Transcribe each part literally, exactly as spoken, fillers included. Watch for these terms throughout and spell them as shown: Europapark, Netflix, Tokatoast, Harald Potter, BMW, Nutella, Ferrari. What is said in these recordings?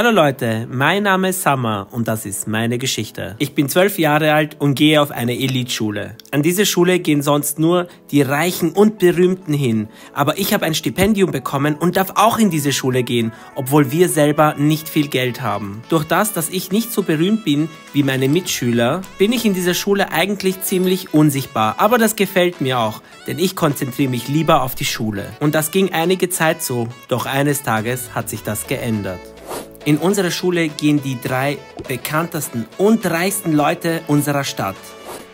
Hallo Leute, mein Name ist Summer und das ist meine Geschichte. Ich bin zwölf Jahre alt und gehe auf eine Elite-Schule. An diese Schule gehen sonst nur die Reichen und Berühmten hin. Aber ich habe ein Stipendium bekommen und darf auch in diese Schule gehen, obwohl wir selber nicht viel Geld haben. Durch das, dass ich nicht so berühmt bin wie meine Mitschüler, bin ich in dieser Schule eigentlich ziemlich unsichtbar. Aber das gefällt mir auch, denn ich konzentriere mich lieber auf die Schule. Und das ging einige Zeit so, doch eines Tages hat sich das geändert. In unsere Schule gehen die drei bekanntesten und reichsten Leute unserer Stadt.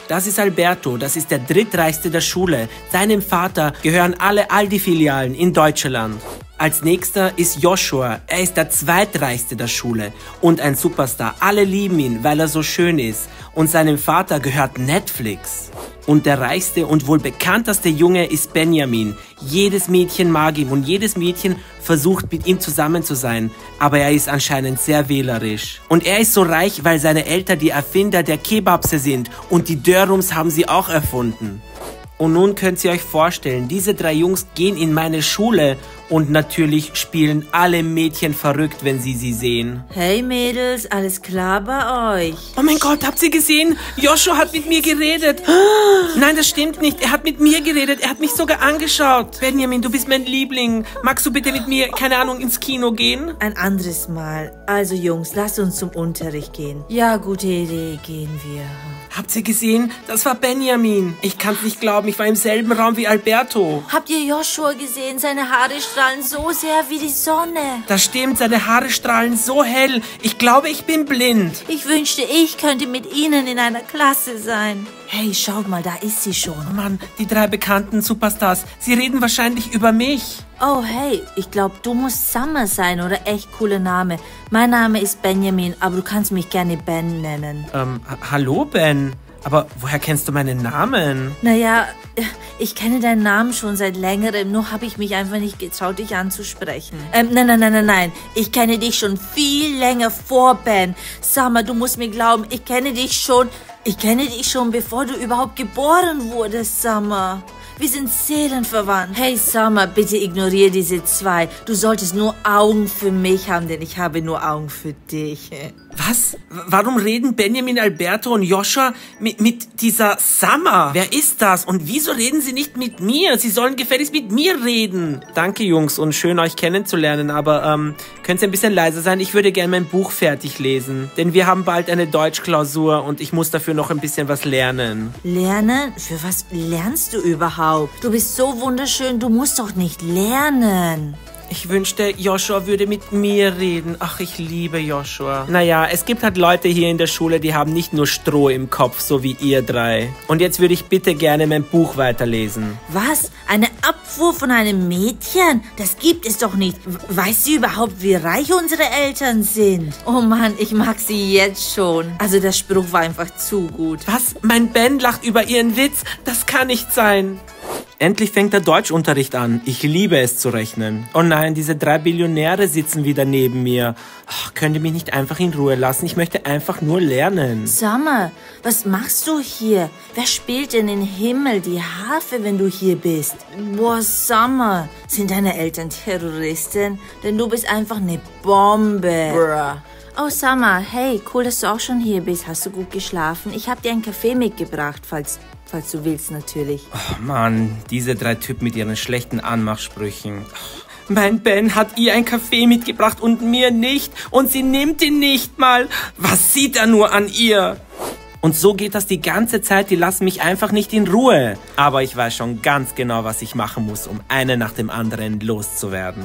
Das ist Alberto, das ist der drittreichste der Schule. Seinem Vater gehören alle Aldi-Filialen in Deutschland. Als nächster ist Joshua, er ist der zweitreichste der Schule und ein Superstar. Alle lieben ihn, weil er so schön ist. Und seinem Vater gehört Netflix. Und der reichste und wohl bekannteste Junge ist Benjamin. Jedes Mädchen mag ihn und jedes Mädchen versucht mit ihm zusammen zu sein. Aber er ist anscheinend sehr wählerisch. Und er ist so reich, weil seine Eltern die Erfinder der Kebabse sind und die Dörrums haben sie auch erfunden. Und nun könnt ihr euch vorstellen, diese drei Jungs gehen in meine Schule und natürlich spielen alle Mädchen verrückt, wenn sie sie sehen. Hey Mädels, alles klar bei euch? Oh mein Gott, habt ihr gesehen? Joshua hat mit mir geredet. Nein, das stimmt nicht. Er hat mit mir geredet. Er hat mich sogar angeschaut. Benjamin, du bist mein Liebling. Magst du bitte mit mir, keine Ahnung, ins Kino gehen? Ein anderes Mal. Also Jungs, lasst uns zum Unterricht gehen. Ja, gute Idee, gehen wir. Habt ihr gesehen? Das war Benjamin. Ich kann's nicht glauben, ich war im selben Raum wie Alberto. Habt ihr Joshua gesehen? Seine Haare strahlen so sehr wie die Sonne. Das stimmt, seine Haare strahlen so hell. Ich glaube, ich bin blind. Ich wünschte, ich könnte mit ihnen in einer Klasse sein. Hey, schaut mal, da ist sie schon. Oh Mann, die drei bekannten Superstars. Sie reden wahrscheinlich über mich. Oh hey, ich glaube, du musst Summer sein oder echt cooler Name. Mein Name ist Benjamin, aber du kannst mich gerne Ben nennen. Ähm, hallo Ben, aber woher kennst du meinen Namen? Naja, ich kenne deinen Namen schon seit längerem, nur habe ich mich einfach nicht getraut, dich anzusprechen. Ähm, nein, nein, nein, nein, nein, ich kenne dich schon viel länger vor Ben. Summer, du musst mir glauben, ich kenne dich schon... Ich kenne dich schon, bevor du überhaupt geboren wurdest, Summer. Wir sind seelenverwandt. Hey, Summer, bitte ignoriere diese zwei. Du solltest nur Augen für mich haben, denn ich habe nur Augen für dich. Was? Warum reden Benjamin, Alberto und Joshua mit, mit dieser Summer? Wer ist das? Und wieso reden sie nicht mit mir? Sie sollen gefälligst mit mir reden. Danke, Jungs, und schön, euch kennenzulernen. Aber, ähm, könnt ihr ein bisschen leiser sein? Ich würde gerne mein Buch fertig lesen. Denn wir haben bald eine Deutschklausur und ich muss dafür noch ein bisschen was lernen. Lernen? Für was lernst du überhaupt? Du bist so wunderschön, du musst doch nicht lernen. Ich wünschte, Joshua würde mit mir reden. Ach, ich liebe Joshua. Naja, es gibt halt Leute hier in der Schule, die haben nicht nur Stroh im Kopf, so wie ihr drei. Und jetzt würde ich bitte gerne mein Buch weiterlesen. Was? Eine Abfuhr von einem Mädchen? Das gibt es doch nicht. Weiß sie überhaupt, wie reich unsere Eltern sind? Oh Mann, ich mag sie jetzt schon. Also der Spruch war einfach zu gut. Was? Mein Ben lacht über ihren Witz? Das kann nicht sein. Endlich fängt der Deutschunterricht an. Ich liebe es zu rechnen. Oh nein, diese drei Billionäre sitzen wieder neben mir. Ach, könnt ihr mich nicht einfach in Ruhe lassen? Ich möchte einfach nur lernen. Summer, was machst du hier? Wer spielt denn im Himmel die Harfe, wenn du hier bist? Boah, Summer, sind deine Eltern Terroristen? Denn du bist einfach eine Bombe. Bruh. Oh, Summer, hey, cool, dass du auch schon hier bist. Hast du gut geschlafen? Ich habe dir einen Kaffee mitgebracht, falls... Falls du willst, natürlich. Oh Mann, diese drei Typen mit ihren schlechten Anmachsprüchen. Oh, mein Ben hat ihr einen Kaffee mitgebracht und mir nicht. Und sie nimmt ihn nicht mal. Was sieht er nur an ihr? Und so geht das die ganze Zeit. Die lassen mich einfach nicht in Ruhe. Aber ich weiß schon ganz genau, was ich machen muss, um einen nach dem anderen loszuwerden.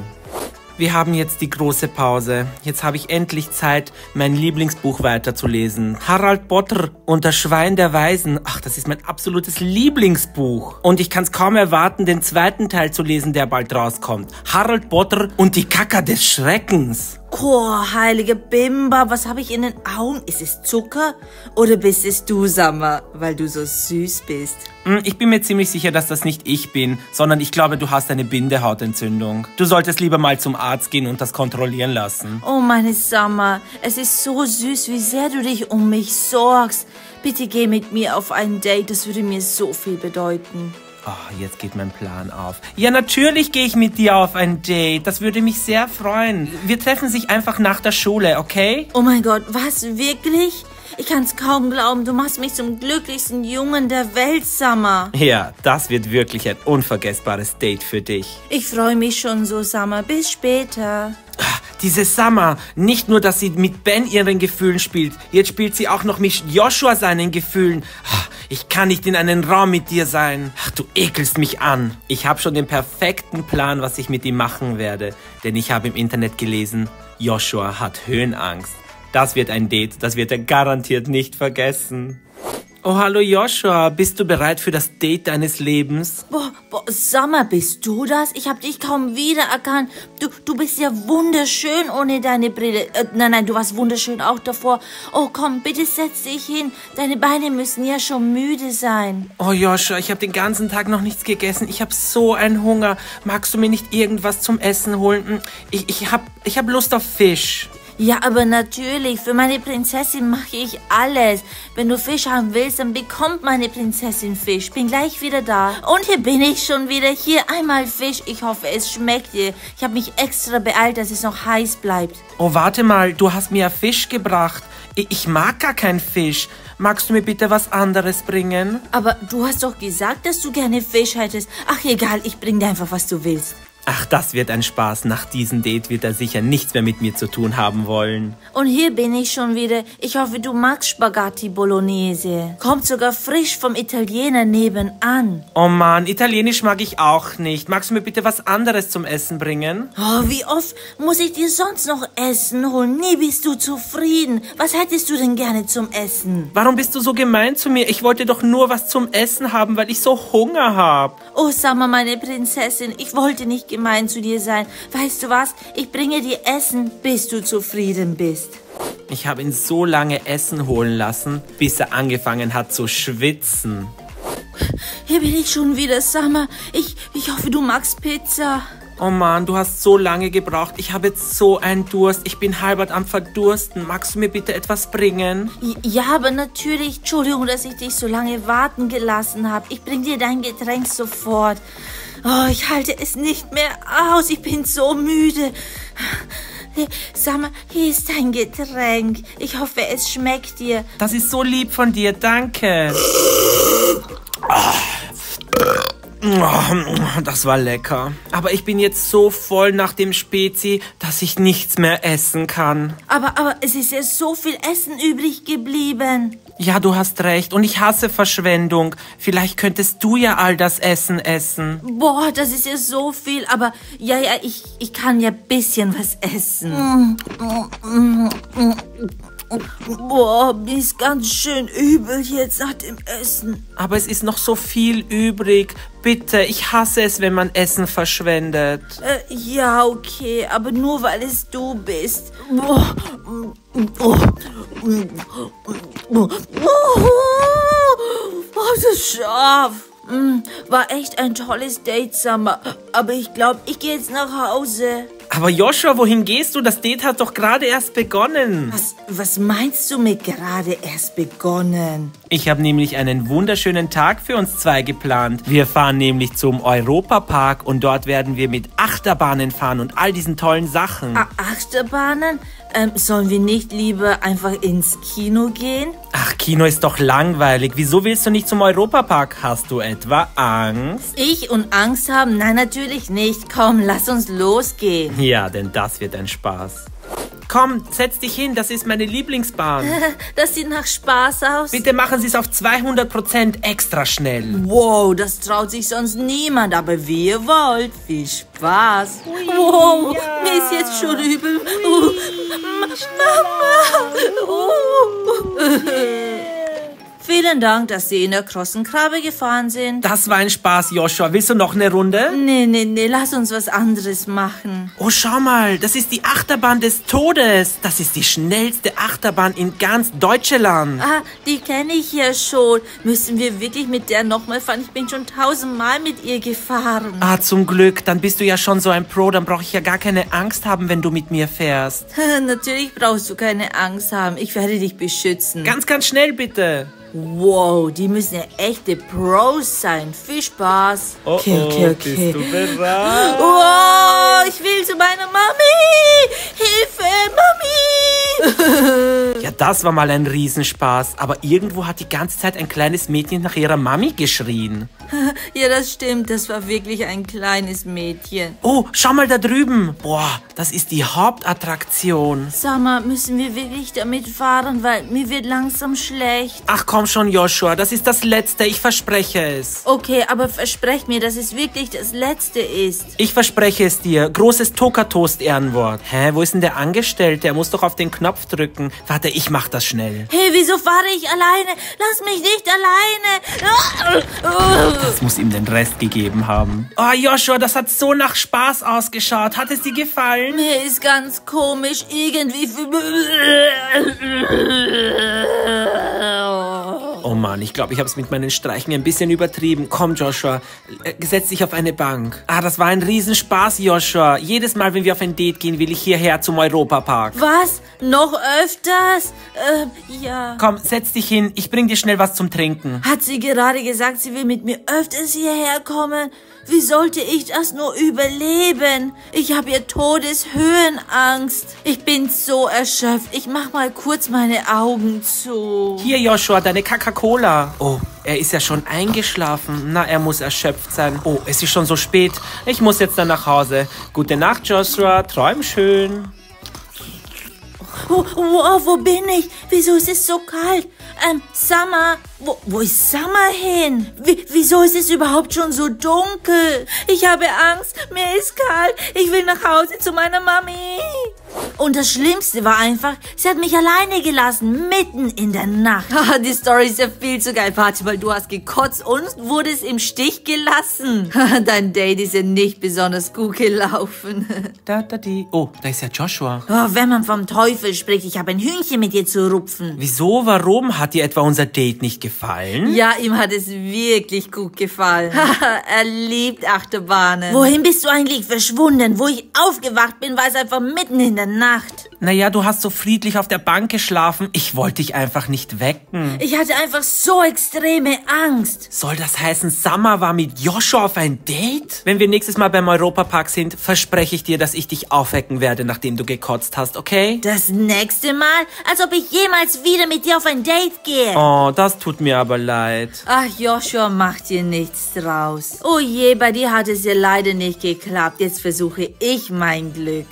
Wir haben jetzt die große Pause. Jetzt habe ich endlich Zeit, mein Lieblingsbuch weiterzulesen. Harald Potter und das Schwein der Weisen. Ach, das ist mein absolutes Lieblingsbuch. Und ich kann es kaum erwarten, den zweiten Teil zu lesen, der bald rauskommt. Harald Potter und die Kacke des Schreckens. Oh, heilige Bimba, was habe ich in den Augen? Ist es Zucker oder bist es du, Summer, weil du so süß bist? Ich bin mir ziemlich sicher, dass das nicht ich bin, sondern ich glaube, du hast eine Bindehautentzündung. Du solltest lieber mal zum Arzt gehen und das kontrollieren lassen. Oh, meine Summer, es ist so süß, wie sehr du dich um mich sorgst. Bitte geh mit mir auf ein Date, das würde mir so viel bedeuten. Oh, jetzt geht mein Plan auf. Ja, natürlich gehe ich mit dir auf ein Date. Das würde mich sehr freuen. Wir treffen sich einfach nach der Schule, okay? Oh mein Gott, was? Wirklich? Ich kann es kaum glauben. Du machst mich zum glücklichsten Jungen der Welt, Summer. Ja, das wird wirklich ein unvergessbares Date für dich. Ich freue mich schon so, Summer. Bis später. Diese Summer, nicht nur, dass sie mit Ben ihren Gefühlen spielt, jetzt spielt sie auch noch mit Joshua seinen Gefühlen. Ich kann nicht in einem Raum mit dir sein. Ach, du ekelst mich an. Ich habe schon den perfekten Plan, was ich mit ihm machen werde. Denn ich habe im Internet gelesen, Joshua hat Höhenangst. Das wird ein Date, das wird er garantiert nicht vergessen. Oh, hallo Joshua, bist du bereit für das Date deines Lebens? Boah, boah, Summer, bist du das? Ich habe dich kaum wiedererkannt. Du, du bist ja wunderschön ohne deine Brille. Äh, nein, nein, du warst wunderschön auch davor. Oh, komm, bitte setz dich hin. Deine Beine müssen ja schon müde sein. Oh, Joshua, ich habe den ganzen Tag noch nichts gegessen. Ich habe so einen Hunger. Magst du mir nicht irgendwas zum Essen holen? Ich, ich habe ich hab Lust auf Fisch. Ja, aber natürlich, für meine Prinzessin mache ich alles. Wenn du Fisch haben willst, dann bekommt meine Prinzessin Fisch. Bin gleich wieder da. Und hier bin ich schon wieder. Hier einmal Fisch. Ich hoffe, es schmeckt dir. Ich habe mich extra beeilt, dass es noch heiß bleibt. Oh, warte mal. Du hast mir ja Fisch gebracht. Ich mag gar keinen Fisch. Magst du mir bitte was anderes bringen? Aber du hast doch gesagt, dass du gerne Fisch hättest. Ach, egal. Ich bring dir einfach, was du willst. Ach, das wird ein Spaß. Nach diesem Date wird er sicher nichts mehr mit mir zu tun haben wollen. Und hier bin ich schon wieder. Ich hoffe, du magst Spaghetti Bolognese. Kommt sogar frisch vom Italiener nebenan. Oh Mann, Italienisch mag ich auch nicht. Magst du mir bitte was anderes zum Essen bringen? Oh, wie oft muss ich dir sonst noch Essen holen? Nie bist du zufrieden. Was hättest du denn gerne zum Essen? Warum bist du so gemein zu mir? Ich wollte doch nur was zum Essen haben, weil ich so Hunger habe. Oh, Summer, meine Prinzessin, ich wollte nicht gemein mein zu dir sein. Weißt du was? Ich bringe dir Essen, bis du zufrieden bist. Ich habe ihn so lange Essen holen lassen, bis er angefangen hat zu schwitzen. Hier bin ich schon wieder, Summer. Ich, ich hoffe, du magst Pizza. Oh Mann, du hast so lange gebraucht. Ich habe jetzt so einen Durst. Ich bin halbert am Verdursten. Magst du mir bitte etwas bringen? Ja, aber natürlich. Entschuldigung, dass ich dich so lange warten gelassen habe. Ich bringe dir dein Getränk sofort. Oh, ich halte es nicht mehr aus. Ich bin so müde. Hey, Summer, hier ist dein Getränk. Ich hoffe, es schmeckt dir. Das ist so lieb von dir. Danke. Das war lecker. Aber ich bin jetzt so voll nach dem Spezi, dass ich nichts mehr essen kann. Aber, aber es ist ja so viel Essen übrig geblieben. Ja, du hast recht. Und ich hasse Verschwendung. Vielleicht könntest du ja all das Essen essen. Boah, das ist ja so viel. Aber ja, ja, ich, ich kann ja ein bisschen was essen. Boah, mir ist ganz schön übel jetzt nach dem Essen. Aber es ist noch so viel übrig. Bitte, ich hasse es, wenn man Essen verschwendet. Äh, ja, okay, aber nur weil es du bist. Boah. Oh, oh, das scharf. War echt ein tolles Date, Summer. Aber ich glaube, ich gehe jetzt nach Hause. Aber Joshua, wohin gehst du? Das Date hat doch gerade erst begonnen. Was, was meinst du mit gerade erst begonnen? Ich habe nämlich einen wunderschönen Tag für uns zwei geplant. Wir fahren nämlich zum Europapark und dort werden wir mit Achterbahnen fahren und all diesen tollen Sachen. A- Achterbahnen? Ähm, sollen wir nicht lieber einfach ins Kino gehen? Ach, Kino ist doch langweilig. Wieso willst du nicht zum Europapark? Hast du etwa Angst? Ich und Angst haben? Nein, natürlich nicht. Komm, lass uns losgehen. Ja, denn das wird ein Spaß. Komm, setz dich hin, das ist meine Lieblingsbahn. Das sieht nach Spaß aus. Bitte machen Sie es auf zweihundert Prozent extra schnell. Wow, das traut sich sonst niemand, aber wie ihr wollt. Viel Spaß. Ui, wow, ja. Mir ist jetzt schon übel. Ui, uh. Vielen Dank, dass Sie in der großen Krabbe gefahren sind. Das war ein Spaß, Joshua. Willst du noch eine Runde? Nee, nee, nee. Lass uns was anderes machen. Oh, schau mal. Das ist die Achterbahn des Todes. Das ist die schnellste Achterbahn in ganz Deutschland. Ah, die kenne ich ja schon. Müssen wir wirklich mit der nochmal fahren? Ich bin schon tausendmal mit ihr gefahren. Ah, zum Glück. Dann bist du ja schon so ein Pro. Dann brauche ich ja gar keine Angst haben, wenn du mit mir fährst. Natürlich brauchst du keine Angst haben. Ich werde dich beschützen. Ganz, ganz schnell, bitte. Wow, die müssen ja echte Pros sein. Viel Spaß. Oh, okay, okay, okay. Bist du bereit? Wow, ich will zu meiner Mami. Hilfe, Mami. Ja, das war mal ein Riesenspaß. Aber irgendwo hat die ganze Zeit ein kleines Mädchen nach ihrer Mami geschrien. Ja, das stimmt. Das war wirklich ein kleines Mädchen. Oh, schau mal da drüben. Boah, das ist die Hauptattraktion. Sag mal, müssen wir wirklich damit fahren, weil mir wird langsam schlecht. Ach komm schon, Joshua, das ist das Letzte, ich verspreche es. Okay, aber versprech mir, dass es wirklich das Letzte ist. Ich verspreche es dir. Großes Toka-Toast-Ehrenwort. Hä, wo ist denn der Angestellte? Er muss doch auf den Knopf drücken. Warte, ich mach das schnell. Hey, wieso fahre ich alleine? Lass mich nicht alleine. Oh, oh. Das muss ihm den Rest gegeben haben. Oh, Joshua, das hat so nach Spaß ausgeschaut. Hat es dir gefallen? Mir ist ganz komisch. Irgendwie... Oh Mann, ich glaube, ich habe es mit meinen Streichen ein bisschen übertrieben. Komm, Joshua, setz dich auf eine Bank. Ah, das war ein Riesenspaß, Joshua. Jedes Mal, wenn wir auf ein Date gehen, will ich hierher zum Europapark. Was? Noch öfters? Ähm, ja. Komm, setz dich hin. Ich bring dir schnell was zum Trinken. Hat sie gerade gesagt, sie will mit mir öfters hierher kommen? Wie sollte ich das nur überleben? Ich habe ja Todeshöhenangst. Ich bin so erschöpft. Ich mach mal kurz meine Augen zu. Hier, Joshua, deine Coca-Cola. Oh, er ist ja schon eingeschlafen. Na, er muss erschöpft sein. Oh, es ist schon so spät. Ich muss jetzt dann nach Hause. Gute Nacht, Joshua. Träum schön. Oh, wow, wo bin ich? Wieso ist es so kalt? Ähm, Summer, wo, wo ist Summer hin? Wie, wieso ist es überhaupt schon so dunkel? Ich habe Angst, mir ist kalt, ich will nach Hause zu meiner Mami. Und das Schlimmste war einfach, sie hat mich alleine gelassen, mitten in der Nacht. Die Story ist ja viel zu geil. Warte mal, du hast gekotzt und wurdest im Stich gelassen. Dein Date ist ja nicht besonders gut gelaufen. Da, da, die. Oh, da ist ja Joshua. Oh, wenn man vom Teufel spricht, ich habe ein Hühnchen mit dir zu rupfen. Wieso, warum? Hat dir etwa unser Date nicht gefallen? Ja, ihm hat es wirklich gut gefallen. Er liebt Achterbahnen. Wohin bist du eigentlich verschwunden? Wo ich aufgewacht bin, war es einfach mitten in der Nacht. Naja, du hast so friedlich auf der Bank geschlafen. Ich wollte dich einfach nicht wecken. Ich hatte einfach so extreme Angst. Soll das heißen, Summer war mit Joshua auf ein Date? Wenn wir nächstes Mal beim Europapark sind, verspreche ich dir, dass ich dich aufwecken werde, nachdem du gekotzt hast, okay? Das nächste Mal? Als ob ich jemals wieder mit dir auf ein Date gehe. Oh, das tut mir aber leid. Ach, Joshua, mach dir nichts draus. Oh je, bei dir hat es ja leider nicht geklappt. Jetzt versuche ich mein Glück.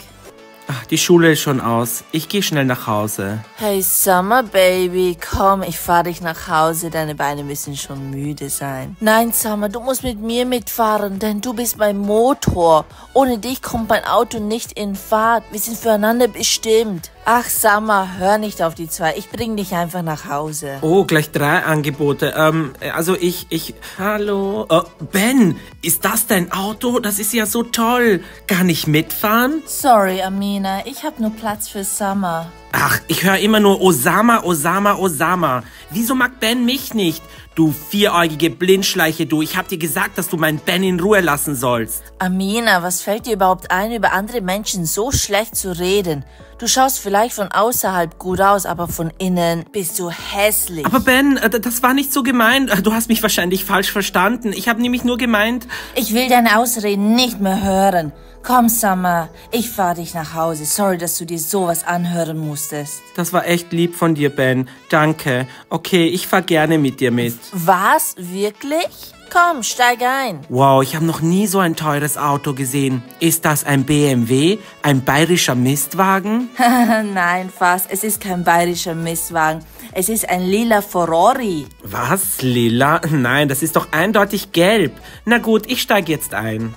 Ach, die Schule ist schon aus. Ich gehe schnell nach Hause. Hey, Summer Baby, komm, ich fahre dich nach Hause. Deine Beine müssen schon müde sein. Nein, Summer, du musst mit mir mitfahren, denn du bist mein Motor. Ohne dich kommt mein Auto nicht in Fahrt. Wir sind füreinander bestimmt. Ach, Summer, hör nicht auf die zwei. Ich bring dich einfach nach Hause. Oh, gleich drei Angebote. Ähm, also ich, ich... Hallo? Äh, Ben, ist das dein Auto? Das ist ja so toll. Kann ich mitfahren? Sorry, Amir. Ich habe nur Platz für Summer. Ach, ich höre immer nur Osama, Osama, Osama. Wieso mag Ben mich nicht? Du vieräugige Blindschleiche, du. Ich hab dir gesagt, dass du meinen Ben in Ruhe lassen sollst. Amina, was fällt dir überhaupt ein, über andere Menschen so schlecht zu reden? Du schaust vielleicht von außerhalb gut aus, aber von innen bist du hässlich. Aber Ben, das war nicht so gemeint. Du hast mich wahrscheinlich falsch verstanden. Ich habe nämlich nur gemeint... Ich will deine Ausreden nicht mehr hören. Komm, Summer, ich fahre dich nach Hause. Sorry, dass du dir sowas anhören musstest. Das war echt lieb von dir, Ben. Danke. Okay, ich fahre gerne mit dir mit. Was? Wirklich? Komm, steig ein. Wow, ich habe noch nie so ein teures Auto gesehen. Ist das ein B M W? Ein bayerischer Mistwagen? Nein, fast. Es ist kein bayerischer Mistwagen. Es ist ein lila Ferrari. Was? Lila? Nein, das ist doch eindeutig gelb. Na gut, ich steige jetzt ein.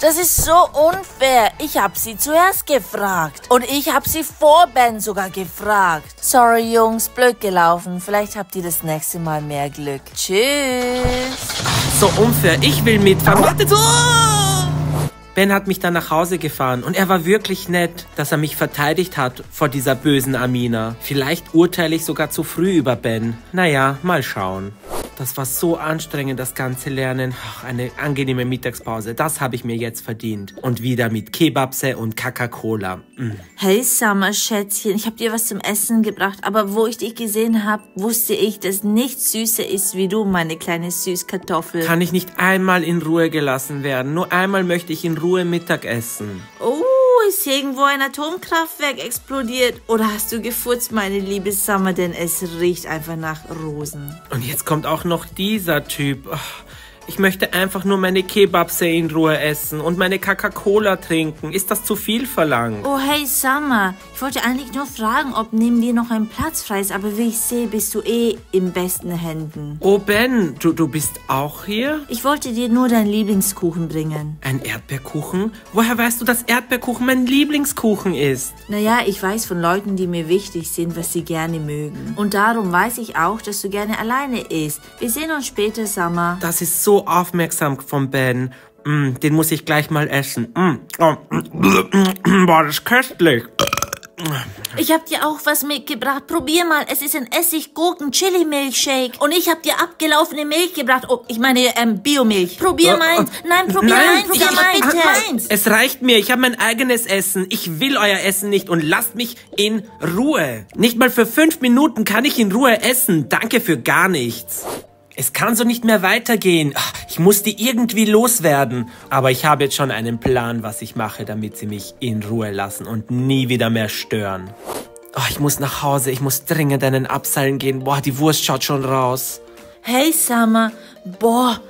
Das ist so unfair. Ich habe sie zuerst gefragt. Und ich habe sie vor Ben sogar gefragt. Sorry, Jungs, blöd gelaufen. Vielleicht habt ihr das nächste Mal mehr Glück. Tschüss. So unfair. Ich will mitfahren. Wartet. Oh! Ben hat mich dann nach Hause gefahren. Und er war wirklich nett, dass er mich verteidigt hat vor dieser bösen Amina. Vielleicht urteile ich sogar zu früh über Ben. Naja, mal schauen. das war so anstrengend, das ganze Lernen. Ach, eine angenehme Mittagspause, das habe ich mir jetzt verdient. Und wieder mit Kebabse und Coca-Cola. Mm. Hey Summer, Schätzchen, ich habe dir was zum Essen gebracht, aber wo ich dich gesehen habe, wusste ich, dass nichts süßer ist wie du, meine kleine Süßkartoffel. Kann ich nicht einmal in Ruhe gelassen werden? Nur einmal möchte ich in Ruhe Mittag essen. Oh. Ist irgendwo ein Atomkraftwerk explodiert? Oder hast du gefurzt, meine liebe Summer, denn es riecht einfach nach Rosen. Und jetzt kommt auch noch dieser Typ. Ich möchte einfach nur meine Kebabse in Ruhe essen und meine Coca-Cola trinken. Ist das zu viel verlangt? Oh, hey Summer, ich wollte eigentlich nur fragen, ob neben dir noch ein Platz frei ist, aber wie ich sehe, bist du eh in besten Händen. Oh Ben, du, du bist auch hier? Ich wollte dir nur deinen Lieblingskuchen bringen. Ein Erdbeerkuchen? Woher weißt du, dass Erdbeerkuchen mein Lieblingskuchen ist? Naja, ich weiß von Leuten, die mir wichtig sind, was sie gerne mögen. Und darum weiß ich auch, dass du gerne alleine isst. Wir sehen uns später, Summer. Das ist so So aufmerksam von Ben. Mm, den muss ich gleich mal essen. Mm. Oh. Boah, das ist köstlich. Ich hab dir auch was mitgebracht. Probier mal. Es ist ein Essig-Gurken-Chili-Milchshake. Und ich hab dir abgelaufene Milch gebracht. Oh, ich meine, ähm, Biomilch. Probier oh, meins. Oh. Nein, probier meins. Probier meins. Bitte. Es reicht mir. Ich habe mein eigenes Essen. Ich will euer Essen nicht und lasst mich in Ruhe. Nicht mal für fünf Minuten kann ich in Ruhe essen. Danke für gar nichts. Es kann so nicht mehr weitergehen. Ich muss die irgendwie loswerden. Aber ich habe jetzt schon einen Plan, was ich mache, damit sie mich in Ruhe lassen und nie wieder mehr stören. Oh, ich muss nach Hause. Ich muss dringend einen Abseilen gehen. Boah, die Wurst schaut schon raus. Hey, Summer. Boah.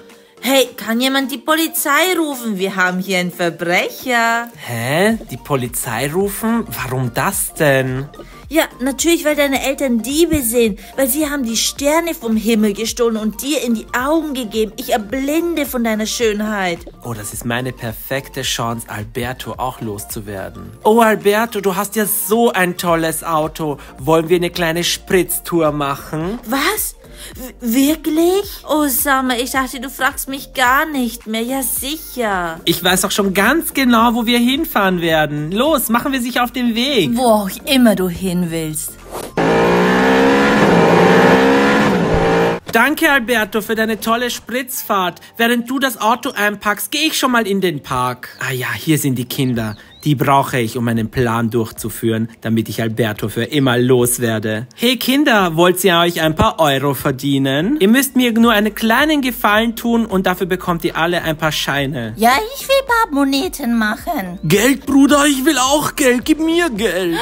Hey, kann jemand die Polizei rufen? Wir haben hier einen Verbrecher. Hä? Die Polizei rufen? Warum das denn? Ja, natürlich, weil deine Eltern Diebe sind. Weil sie haben die Sterne vom Himmel gestohlen und dir in die Augen gegeben. Ich erblinde von deiner Schönheit. Oh, das ist meine perfekte Chance, Alberto auch loszuwerden. Oh, Alberto, du hast ja so ein tolles Auto. Wollen wir eine kleine Spritztour machen? Was? Wirklich? Oh, Summer, ich dachte, du fragst mich gar nicht mehr. Ja, sicher. Ich weiß doch schon ganz genau, wo wir hinfahren werden. Los, machen wir sich auf den Weg. Wo auch immer du hin willst. Danke, Alberto, für deine tolle Spritzfahrt. Während du das Auto einpackst, gehe ich schon mal in den Park. Ah ja, hier sind die Kinder. Die brauche ich, um meinen Plan durchzuführen, damit ich Alberto für immer loswerde. Hey Kinder, wollt ihr euch ein paar Euro verdienen? Ihr müsst mir nur einen kleinen Gefallen tun und dafür bekommt ihr alle ein paar Scheine. Ja, ich will ein paar Moneten machen. Geld, Bruder, ich will auch Geld. Gib mir Geld.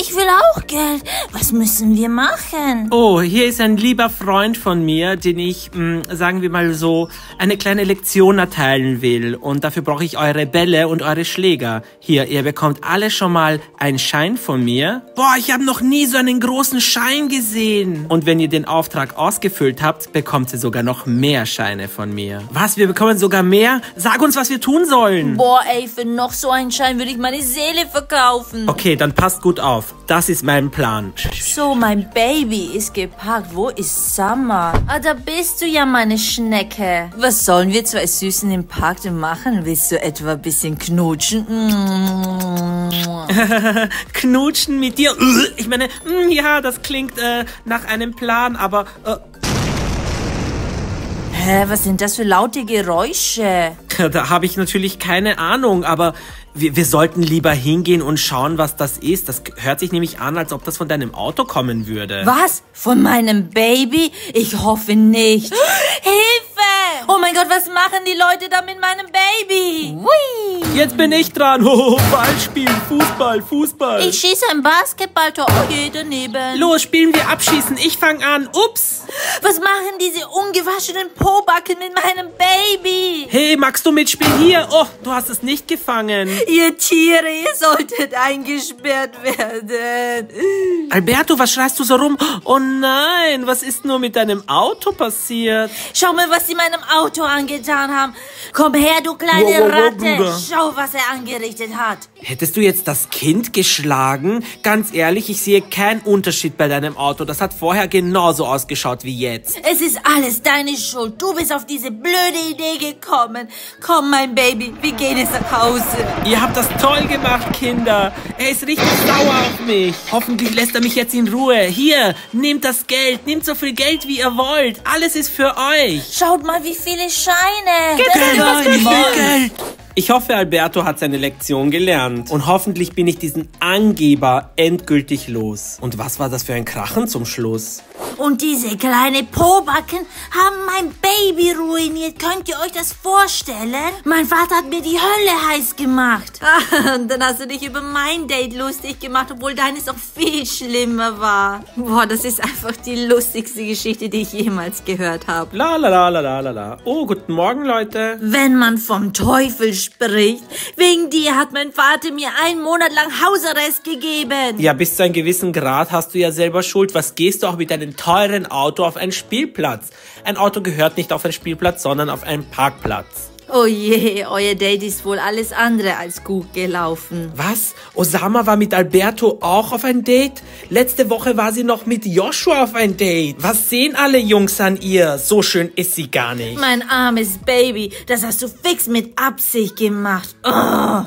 Ich will auch Geld. Was müssen wir machen? Oh, hier ist ein lieber Freund von mir, den ich, mh, sagen wir mal so, eine kleine Lektion erteilen will. Und dafür brauche ich eure Bälle und eure Schläger. Hier. Ihr bekommt alle schon mal einen Schein von mir. Boah, ich habe noch nie so einen großen Schein gesehen. Und wenn ihr den Auftrag ausgefüllt habt, bekommt ihr sogar noch mehr Scheine von mir. Was, wir bekommen sogar mehr? Sag uns, was wir tun sollen. Boah, ey, für noch so einen Schein würde ich meine Seele verkaufen. Okay, dann passt gut auf. Das ist mein Plan. So, mein Baby ist geparkt. Wo ist Summer? Ah, da bist du ja, meine Schnecke. Was sollen wir zwei Süßen im Park denn machen? Willst du etwa ein bisschen knutschen? Mm. Knutschen mit dir? Ich meine, ja, das klingt äh, nach einem Plan, aber... Äh Hä, was sind das für laute Geräusche? Da habe ich natürlich keine Ahnung, aber wir, wir sollten lieber hingehen und schauen, was das ist. Das hört sich nämlich an, als ob das von deinem Auto kommen würde. Was? Von meinem Baby? Ich hoffe nicht. Hilfe! Oh mein Gott, was machen die Leute da mit meinem Baby? Hui. Jetzt bin ich dran. Oh, Ball spielen, Fußball, Fußball. Ich schieße ein Basketballtor. Okay, daneben. Los, spielen wir Abschießen. Ich fange an. Ups. Was machen diese ungewaschenen Pobacken mit meinem Baby? Hey, magst du mitspielen? Hier. Oh, du hast es nicht gefangen. Ihr Tiere, ihr solltet eingesperrt werden. Alberto, was schreist du so rum? Oh nein, was ist nur mit deinem Auto passiert? Schau mal, was sie meinem Auto Auto angetan haben. Komm her, du kleine wow, wow, wow, Ratte. Bruder. Schau, was er angerichtet hat. Hättest du jetzt das Kind geschlagen? Ganz ehrlich, ich sehe keinen Unterschied bei deinem Auto. Das hat vorher genauso ausgeschaut wie jetzt. Es ist alles deine Schuld. Du bist auf diese blöde Idee gekommen. Komm, mein Baby, wir gehen jetzt nach Hause. Ihr habt das toll gemacht, Kinder. Er ist richtig sauer auf mich. Hoffentlich lässt er mich jetzt in Ruhe. Hier, nehmt das Geld. Nehmt so viel Geld, wie ihr wollt. Alles ist für euch. Schaut mal, wie viele Scheine. Geld, das ist das Geld, Geld, Geld. Ich hoffe, Alberto hat seine Lektion gelernt. Und hoffentlich bin ich diesen Angeber endgültig los. Und was war das für ein Krachen zum Schluss? Und diese kleinen Pobacken haben mein Baby ruiniert. Könnt ihr euch das vorstellen? Mein Vater hat mir die Hölle heiß gemacht. Und dann hast du dich über mein Date lustig gemacht, obwohl deines auch viel schlimmer war. Boah, das ist einfach die lustigste Geschichte, die ich jemals gehört habe. La la la la la la la. Oh, guten Morgen, Leute. Wenn man vom Teufel spricht. Wegen dir hat mein Vater mir einen Monat lang Hausarrest gegeben. Ja, bis zu einem gewissen Grad hast du ja selber Schuld. Was gehst du auch mit deinem teuren Auto auf einen Spielplatz? Ein Auto gehört nicht auf einen Spielplatz, sondern auf einen Parkplatz. Oh je, euer Date ist wohl alles andere als gut gelaufen. Was? Osama war mit Alberto auch auf ein Date? Letzte Woche war sie noch mit Joshua auf ein Date. Was sehen alle Jungs an ihr? So schön ist sie gar nicht. Mein armes Baby, das hast du fix mit Absicht gemacht. Oh.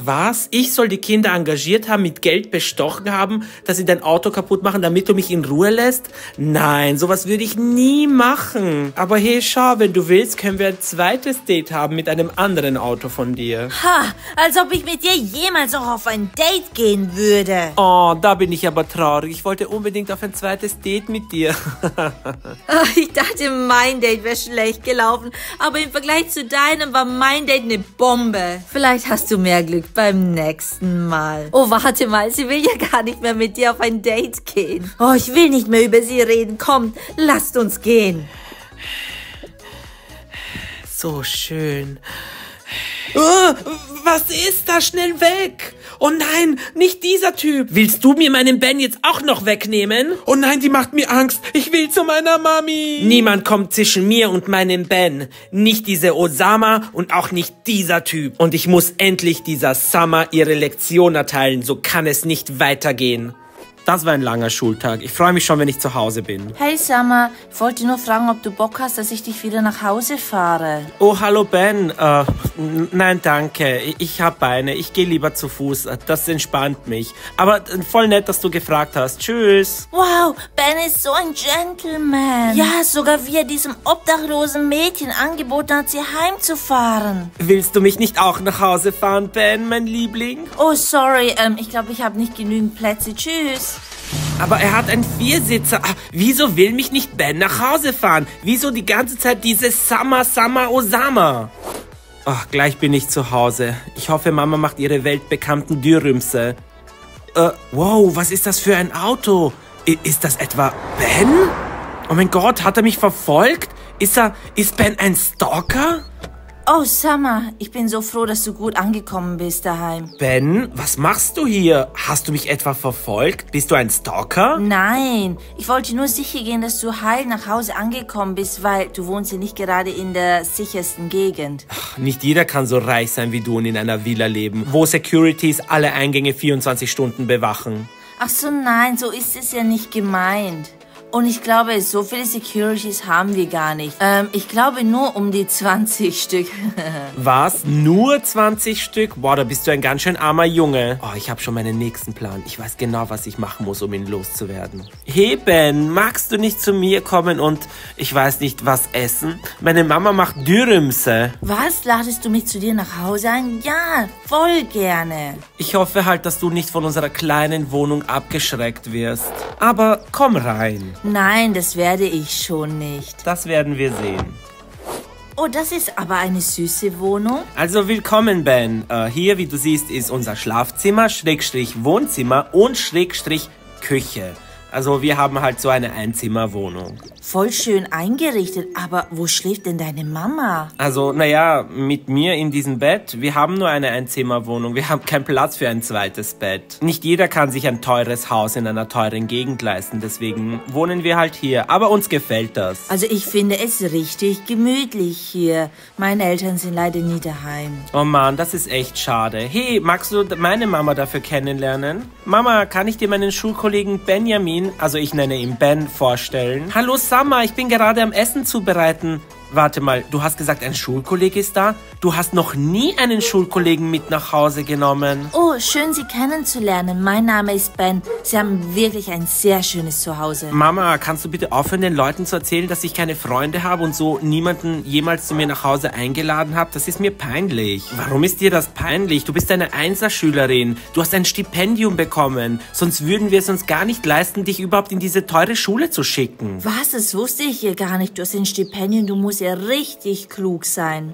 Was? Ich soll die Kinder engagiert haben, mit Geld bestochen haben, dass sie dein Auto kaputt machen, damit du mich in Ruhe lässt? Nein, sowas würde ich nie machen. Aber hey, schau, wenn du willst, können wir ein zweites Date haben mit einem anderen Auto von dir. Ha, als ob ich mit dir jemals auch auf ein Date gehen würde. Oh, da bin ich aber traurig. Ich wollte unbedingt auf ein zweites Date mit dir. Ach, ich dachte, mein Date wäre schlecht gelaufen, aber im Vergleich zu deinem war mein Date eine Bombe. Vielleicht hast du mehr Glück beim nächsten Mal. Oh, warte mal, sie will ja gar nicht mehr mit dir auf ein Date gehen. Oh, ich will nicht mehr über sie reden. Kommt, lasst uns gehen. So schön. Oh, was ist da? Schnell weg! Oh nein, nicht dieser Typ! Willst du mir meinen Ben jetzt auch noch wegnehmen? Oh nein, die macht mir Angst. Ich will zu meiner Mami. Niemand kommt zwischen mir und meinem Ben. Nicht diese Osama und auch nicht dieser Typ. Und ich muss endlich dieser Summer ihre Lektion erteilen. So kann es nicht weitergehen. Das war ein langer Schultag. Ich freue mich schon, wenn ich zu Hause bin. Hey, Summer. Ich wollte nur fragen, ob du Bock hast, dass ich dich wieder nach Hause fahre. Oh, hallo, Ben. Äh, nein, danke. Ich habe Beine. Ich gehe lieber zu Fuß. Das entspannt mich. Aber voll nett, dass du gefragt hast. Tschüss. Wow, Ben ist so ein Gentleman. Ja, sogar wie er diesem obdachlosen Mädchen angeboten hat, sie heimzufahren. Willst du mich nicht auch nach Hause fahren, Ben, mein Liebling? Oh, sorry. Ähm, ich glaube, ich habe nicht genügend Plätze. Tschüss. Aber er hat einen Viersitzer. Ach, wieso will mich nicht Ben nach Hause fahren? Wieso die ganze Zeit dieses Summer, Summer, Osama? Ach, gleich bin ich zu Hause. Ich hoffe, Mama macht ihre weltbekannten Dürrümse. Äh, wow, was ist das für ein Auto? I- ist das etwa Ben? Oh mein Gott, hat er mich verfolgt? Ist er, ist Ben ein Stalker? Oh, Summer, ich bin so froh, dass du gut angekommen bist daheim. Ben, was machst du hier? Hast du mich etwa verfolgt? Bist du ein Stalker? Nein, ich wollte nur sicher gehen, dass du heil nach Hause angekommen bist, weil du wohnst ja nicht gerade in der sichersten Gegend. Ach, nicht jeder kann so reich sein wie du und in einer Villa leben, wo Securities alle Eingänge vierundzwanzig Stunden bewachen. Ach so, nein, so ist es ja nicht gemeint. Und ich glaube, so viele Securities haben wir gar nicht. Ähm, ich glaube nur um die zwanzig Stück. Was? Nur zwanzig Stück? Boah, da bist du ein ganz schön armer Junge. Oh, ich habe schon meinen nächsten Plan. Ich weiß genau, was ich machen muss, um ihn loszuwerden. Hey Ben, magst du nicht zu mir kommen und ich weiß nicht was essen? Meine Mama macht Dürümse. Was? Ladest du mich zu dir nach Hause ein? Ja, voll gerne. Ich hoffe halt, dass du nicht von unserer kleinen Wohnung abgeschreckt wirst. Aber komm rein. Nein, das werde ich schon nicht. Das werden wir sehen. Oh, das ist aber eine süße Wohnung. Also willkommen, Ben. Äh, hier, wie du siehst, ist unser Schlafzimmer, Schrägstrich Wohnzimmer und Schrägstrich Küche. Also wir haben halt so eine Einzimmerwohnung. Voll schön eingerichtet, aber wo schläft denn deine Mama? Also, naja, mit mir in diesem Bett. Wir haben nur eine Einzimmerwohnung. Wir haben keinen Platz für ein zweites Bett. Nicht jeder kann sich ein teures Haus in einer teuren Gegend leisten. Deswegen wohnen wir halt hier. Aber uns gefällt das. Also ich finde es richtig gemütlich hier. Meine Eltern sind leider nie daheim. Oh Mann, das ist echt schade. Hey, magst du meine Mama dafür kennenlernen? Mama, kann ich dir meinen Schulkollegen Benjamin, also ich nenne ihn Ben, vorstellen? Hallo Mama, ich bin gerade am Essen zubereiten. Warte mal, du hast gesagt, ein Schulkollege ist da? Du hast noch nie einen Schulkollegen mit nach Hause genommen. Oh, schön, Sie kennenzulernen. Mein Name ist Ben. Sie haben wirklich ein sehr schönes Zuhause. Mama, kannst du bitte aufhören, den Leuten zu erzählen, dass ich keine Freunde habe und so niemanden jemals zu mir nach Hause eingeladen habe? Das ist mir peinlich. Warum ist dir das peinlich? Du bist eine Einserschülerin. Du hast ein Stipendium bekommen. Sonst würden wir es uns gar nicht leisten, dich überhaupt in diese teure Schule zu schicken. Was? Das wusste ich hier gar nicht. Du hast ein Stipendium, du musst ja richtig klug sein.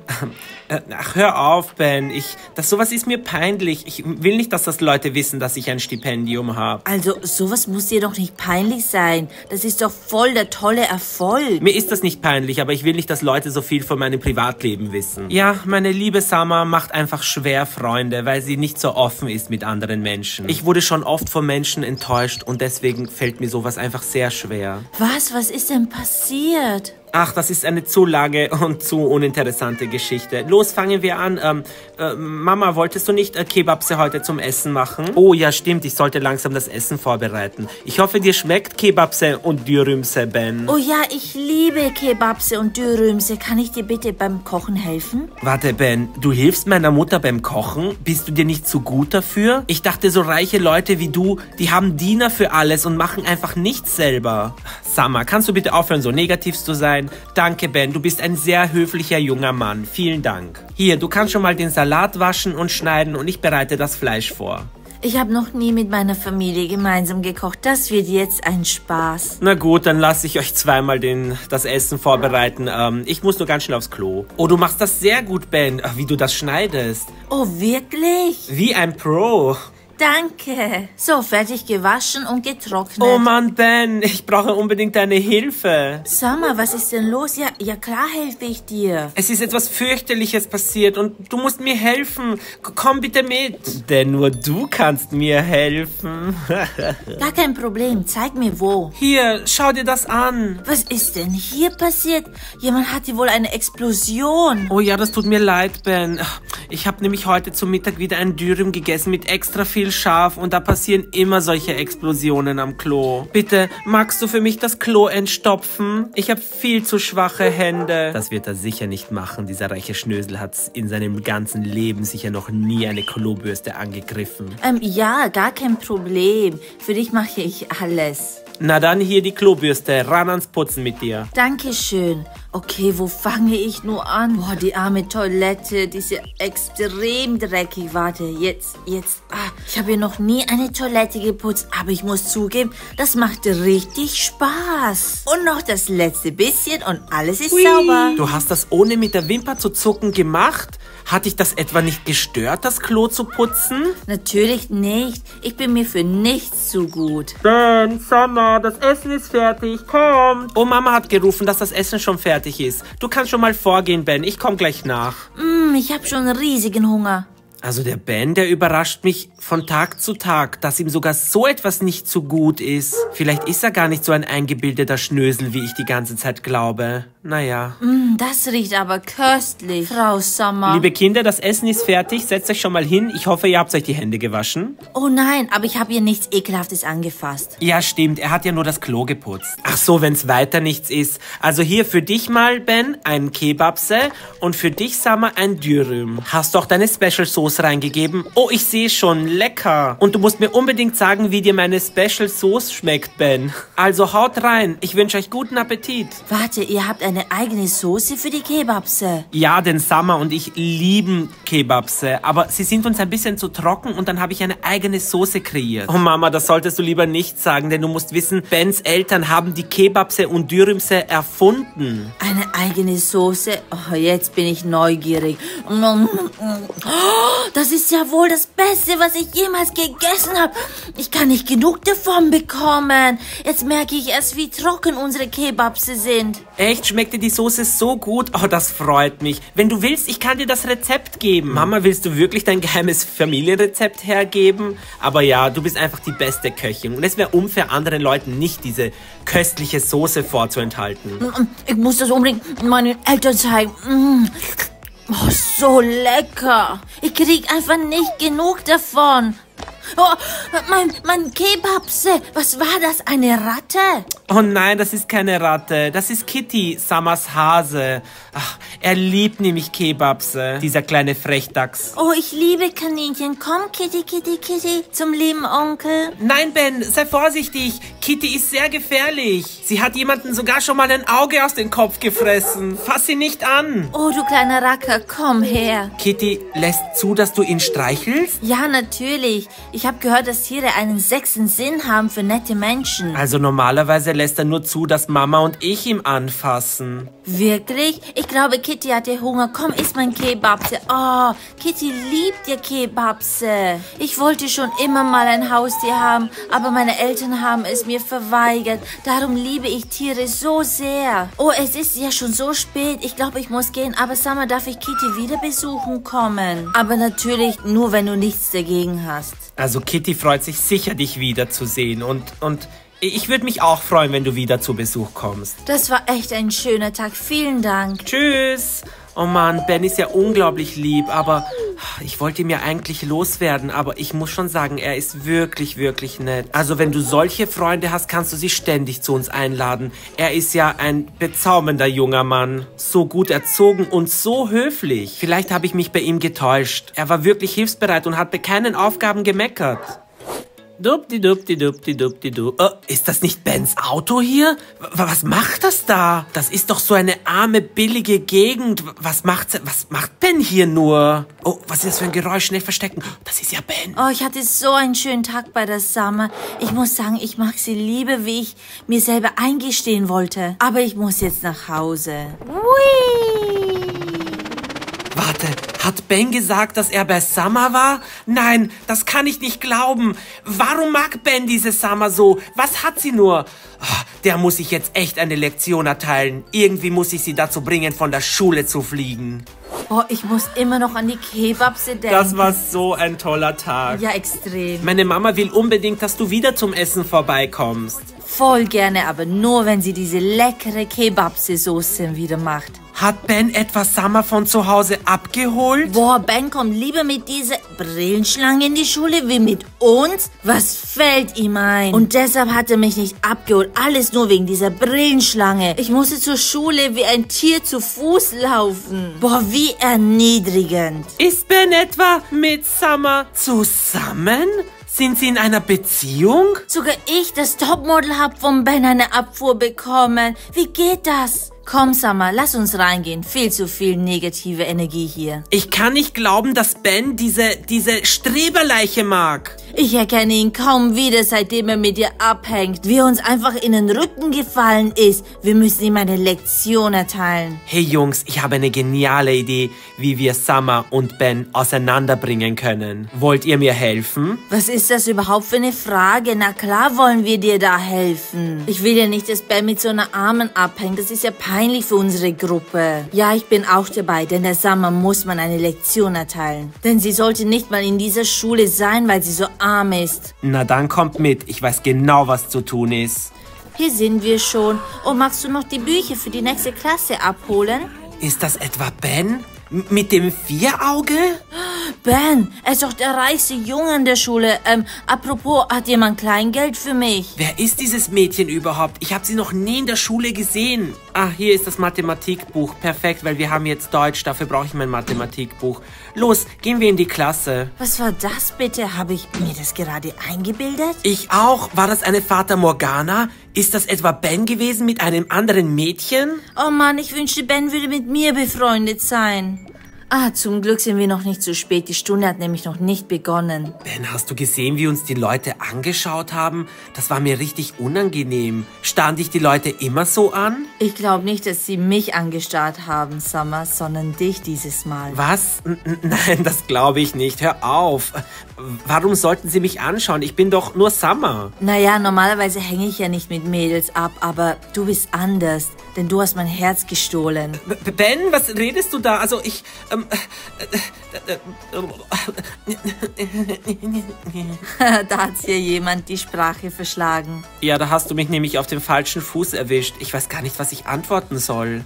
Ach, hör auf, Ben. Ich, das, sowas ist mir peinlich. Ich will nicht, dass das Leute wissen, dass ich ein Stipendium habe. Also, sowas muss dir doch nicht peinlich sein. Das ist doch voll der tolle Erfolg. Mir ist das nicht peinlich, aber ich will nicht, dass Leute so viel von meinem Privatleben wissen. Ja, meine liebe Sama macht einfach schwer Freunde, weil sie nicht so offen ist mit anderen Menschen. Ich wurde schon oft von Menschen enttäuscht und deswegen fällt mir sowas einfach sehr schwer. Was? Was ist denn passiert? Ach, das ist eine zu lange und zu uninteressante Geschichte. Los, fangen wir an. Ähm, äh, Mama, wolltest du nicht äh, Kebabse heute zum Essen machen? Oh ja, stimmt. Ich sollte langsam das Essen vorbereiten. Ich hoffe, dir schmeckt Kebabse und Dürümse, Ben. Oh ja, ich liebe Kebabse und Dürümse. Kann ich dir bitte beim Kochen helfen? Warte, Ben. Du hilfst meiner Mutter beim Kochen? Bist du dir nicht zu gut dafür? Ich dachte, so reiche Leute wie du, die haben Diener für alles und machen einfach nichts selber. Sama, kannst du bitte aufhören, so negativ zu sein? Danke, Ben. Du bist ein sehr höflicher junger Mann. Vielen Dank. Hier, du kannst schon mal den Salat waschen und schneiden und ich bereite das Fleisch vor. Ich habe noch nie mit meiner Familie gemeinsam gekocht. Das wird jetzt ein Spaß. Na gut, dann lasse ich euch zweimal den, das Essen vorbereiten. Ähm, ich muss nur ganz schnell aufs Klo. Oh, du machst das sehr gut, Ben. Wie du das schneidest. Oh, wirklich? Wie ein Pro. Danke. So, fertig gewaschen und getrocknet. Oh Mann, Ben, ich brauche unbedingt deine Hilfe. Summer, was ist denn los? Ja, ja klar helfe ich dir. Es ist etwas Fürchterliches passiert und du musst mir helfen. Komm bitte mit. Denn nur du kannst mir helfen. Gar kein Problem, zeig mir wo. Hier, schau dir das an. Was ist denn hier passiert? Jemand hatte wohl eine Explosion. Oh ja, das tut mir leid, Ben. Ich habe nämlich heute zum Mittag wieder ein Dürüm gegessen mit extra viel scharf und da passieren immer solche Explosionen am Klo. Bitte, magst du für mich das Klo entstopfen? Ich habe viel zu schwache Hände. Das wird er sicher nicht machen. Dieser reiche Schnösel hat in seinem ganzen Leben sicher noch nie eine Klobürste angegriffen. Ähm, ja, gar kein Problem. Für dich mache ich alles. Na dann hier die Klobürste. Ran ans Putzen mit dir. Dankeschön. Okay, wo fange ich nur an? Boah, die arme Toilette, die ist ja extrem dreckig. Warte, jetzt, jetzt. Ah, ich habe ja noch nie eine Toilette geputzt, aber ich muss zugeben, das macht richtig Spaß. Und noch das letzte bisschen und alles ist Hui. Sauber. Du hast das ohne mit der Wimper zu zucken gemacht? Hat dich das etwa nicht gestört, das Klo zu putzen? Natürlich nicht. Ich bin mir für nichts zu gut. Ben, Summer, das Essen ist fertig. Kommt. Oh, Mama hat gerufen, dass das Essen schon fertig ist. ist. Du kannst schon mal vorgehen, Ben. Ich komme gleich nach. Mm, ich habe schon riesigen Hunger. Also der Ben, der überrascht mich von Tag zu Tag, dass ihm sogar so etwas nicht so gut ist. Vielleicht ist er gar nicht so ein eingebildeter Schnösel, wie ich die ganze Zeit glaube. Naja. Mm, das riecht aber köstlich, Frau Sommer. Liebe Kinder, das Essen ist fertig. Setzt euch schon mal hin. Ich hoffe, ihr habt euch die Hände gewaschen. Oh nein, aber ich habe hier nichts Ekelhaftes angefasst. Ja, stimmt. Er hat ja nur das Klo geputzt. Ach so, wenn es weiter nichts ist. Also hier für dich mal, Ben, ein Kebabse und für dich, Sommer, ein Dürüm. Hast doch deine Special-Soße reingegeben. Oh, ich sehe schon. Lecker. Und du musst mir unbedingt sagen, wie dir meine Special Sauce schmeckt, Ben. Also haut rein. Ich wünsche euch guten Appetit. Warte, ihr habt ein eine eigene Soße für die Kebabse. Ja, denn Sama und ich lieben Kebabse, aber sie sind uns ein bisschen zu trocken und dann habe ich eine eigene Soße kreiert. Oh Mama, das solltest du lieber nicht sagen, denn du musst wissen, Bens Eltern haben die Kebabse und Dürümse erfunden. Eine eigene Soße? Oh, jetzt bin ich neugierig. Das ist ja wohl das Beste, was ich jemals gegessen habe. Ich kann nicht genug davon bekommen. Jetzt merke ich erst, wie trocken unsere Kebabse sind. Echt? Schmeckte die Soße so gut? Oh, das freut mich. Wenn du willst, ich kann dir das Rezept geben. Mama, willst du wirklich dein geheimes Familienrezept hergeben? Aber ja, du bist einfach die beste Köchin. Und es wäre unfair, anderen Leuten nicht diese köstliche Soße vorzuenthalten. Ich muss das unbedingt meinen Eltern zeigen. Oh, so lecker. Ich kriege einfach nicht genug davon. Oh, mein, mein Kebabse. Was war das? Eine Ratte? Oh nein, das ist keine Ratte. Das ist Kitty, Samas Hase. Ach, er liebt nämlich Kebabse, dieser kleine Frechdachs. Oh, ich liebe Kaninchen. Komm, Kitty, Kitty, Kitty, zum lieben Onkel. Nein, Ben, sei vorsichtig. Kitty ist sehr gefährlich. Sie hat jemanden sogar schon mal ein Auge aus dem Kopf gefressen. Fass sie nicht an. Oh, du kleiner Racker, komm her. Kitty, lässt zu, dass du ihn streichelst? Ja, natürlich. Ich habe gehört, dass Tiere einen sechsten Sinn haben für nette Menschen. Also normalerweise lässt er nur zu, dass Mama und ich ihn anfassen. Wirklich? Ich glaube, Kitty hatte Hunger. Komm, iss mein Kebabse. Oh, Kitty liebt ja Kebabse. Ich wollte schon immer mal ein Haustier haben, aber meine Eltern haben es mir verweigert. Darum liebe ich Tiere so sehr. Oh, es ist ja schon so spät. Ich glaube, ich muss gehen. Aber Summer, darf ich Kitty wieder besuchen kommen? Aber natürlich nur, wenn du nichts dagegen hast. Also Kitty freut sich sicher, dich wiederzusehen und, und ich würde mich auch freuen, wenn du wieder zu Besuch kommst. Das war echt ein schöner Tag. Vielen Dank. Tschüss. Oh Mann, Ben ist ja unglaublich lieb, aber ich wollte ihn ja eigentlich loswerden, aber ich muss schon sagen, er ist wirklich, wirklich nett. Also wenn du solche Freunde hast, kannst du sie ständig zu uns einladen. Er ist ja ein bezaubernder junger Mann, so gut erzogen und so höflich. Vielleicht habe ich mich bei ihm getäuscht. Er war wirklich hilfsbereit und hat bei keinen Aufgaben gemeckert. Dubdi-dubdi-dubdi-dubdi-dub. Oh, ist das nicht Bens Auto hier? Was macht das da? Das ist doch so eine arme, billige Gegend. Was macht, was macht Ben hier nur? Oh, was ist das für ein Geräusch? Schnell verstecken. Das ist ja Ben. Oh, ich hatte so einen schönen Tag bei der Summer. Ich muss sagen, ich mag sie lieber, wie ich mir selber eingestehen wollte. Aber ich muss jetzt nach Hause. Whee! Warte. Hat Ben gesagt, dass er bei Summer war? Nein, das kann ich nicht glauben. Warum mag Ben diese Summer so? Was hat sie nur? Oh, der muss ich jetzt echt eine Lektion erteilen. Irgendwie muss ich sie dazu bringen, von der Schule zu fliegen. Oh, ich muss immer noch an die Kebabse denken. Das war so ein toller Tag. Ja, extrem. Meine Mama will unbedingt, dass du wieder zum Essen vorbeikommst. Voll gerne, aber nur, wenn sie diese leckere Kebabse-Soße wieder macht. Hat Ben etwa Summer von zu Hause abgeholt? Boah, Ben kommt lieber mit dieser Brillenschlange in die Schule wie mit uns? Was fällt ihm ein? Und deshalb hat er mich nicht abgeholt. Alles nur wegen dieser Brillenschlange. Ich musste zur Schule wie ein Tier zu Fuß laufen. Boah, wie erniedrigend. Ist Ben etwa mit Summer zusammen? Sind sie in einer Beziehung? Sogar ich, das Topmodel, hab von Ben eine Abfuhr bekommen. Wie geht das? Komm, Summer, lass uns reingehen. Viel zu viel negative Energie hier. Ich kann nicht glauben, dass Ben diese, diese Streberleiche mag. Ich erkenne ihn kaum wieder, seitdem er mit dir abhängt. Wie er uns einfach in den Rücken gefallen ist. Wir müssen ihm eine Lektion erteilen. Hey Jungs, ich habe eine geniale Idee, wie wir Summer und Ben auseinanderbringen können. Wollt ihr mir helfen? Was ist das überhaupt für eine Frage? Na klar wollen wir dir da helfen. Ich will ja nicht, dass Ben mit so einer Armen abhängt. Das ist ja peinlich für unsere Gruppe. Ja, ich bin auch dabei, denn der Summer muss man eine Lektion erteilen. Denn sie sollte nicht mal in dieser Schule sein, weil sie so arm ist. Na dann kommt mit, ich weiß genau, was zu tun ist. Hier sind wir schon. Oh, magst du noch die Bücher für die nächste Klasse abholen? Ist das etwa Ben? M- mit dem Vierauge? Ben, er ist doch der reichste Junge in der Schule. Ähm, apropos, hat jemand Kleingeld für mich? Wer ist dieses Mädchen überhaupt? Ich habe sie noch nie in der Schule gesehen. Ah, hier ist das Mathematikbuch. Perfekt, weil wir haben jetzt Deutsch. Dafür brauche ich mein Mathematikbuch. Los, gehen wir in die Klasse. Was war das bitte? Habe ich mir das gerade eingebildet? Ich auch. War das eine Fata Morgana? Ist das etwa Ben gewesen mit einem anderen Mädchen? Oh Mann, ich wünschte, Ben würde mit mir befreundet sein. Ah, zum Glück sind wir noch nicht zu spät. Die Stunde hat nämlich noch nicht begonnen. Ben, hast du gesehen, wie uns die Leute angeschaut haben? Das war mir richtig unangenehm. Starren dich die Leute immer so an? Ich glaube nicht, dass sie mich angestarrt haben, Summer, sondern dich dieses Mal. Was? N- nein, das glaube ich nicht. Hör auf. Warum sollten sie mich anschauen? Ich bin doch nur Summer. Naja, normalerweise hänge ich ja nicht mit Mädels ab, aber du bist anders, denn du hast mein Herz gestohlen. Ben, was redest du da? Also ich... Ähm, da hat's hier jemand die Sprache verschlagen. Ja, da hast du mich nämlich auf dem falschen Fuß erwischt. Ich weiß gar nicht, was ich antworten soll.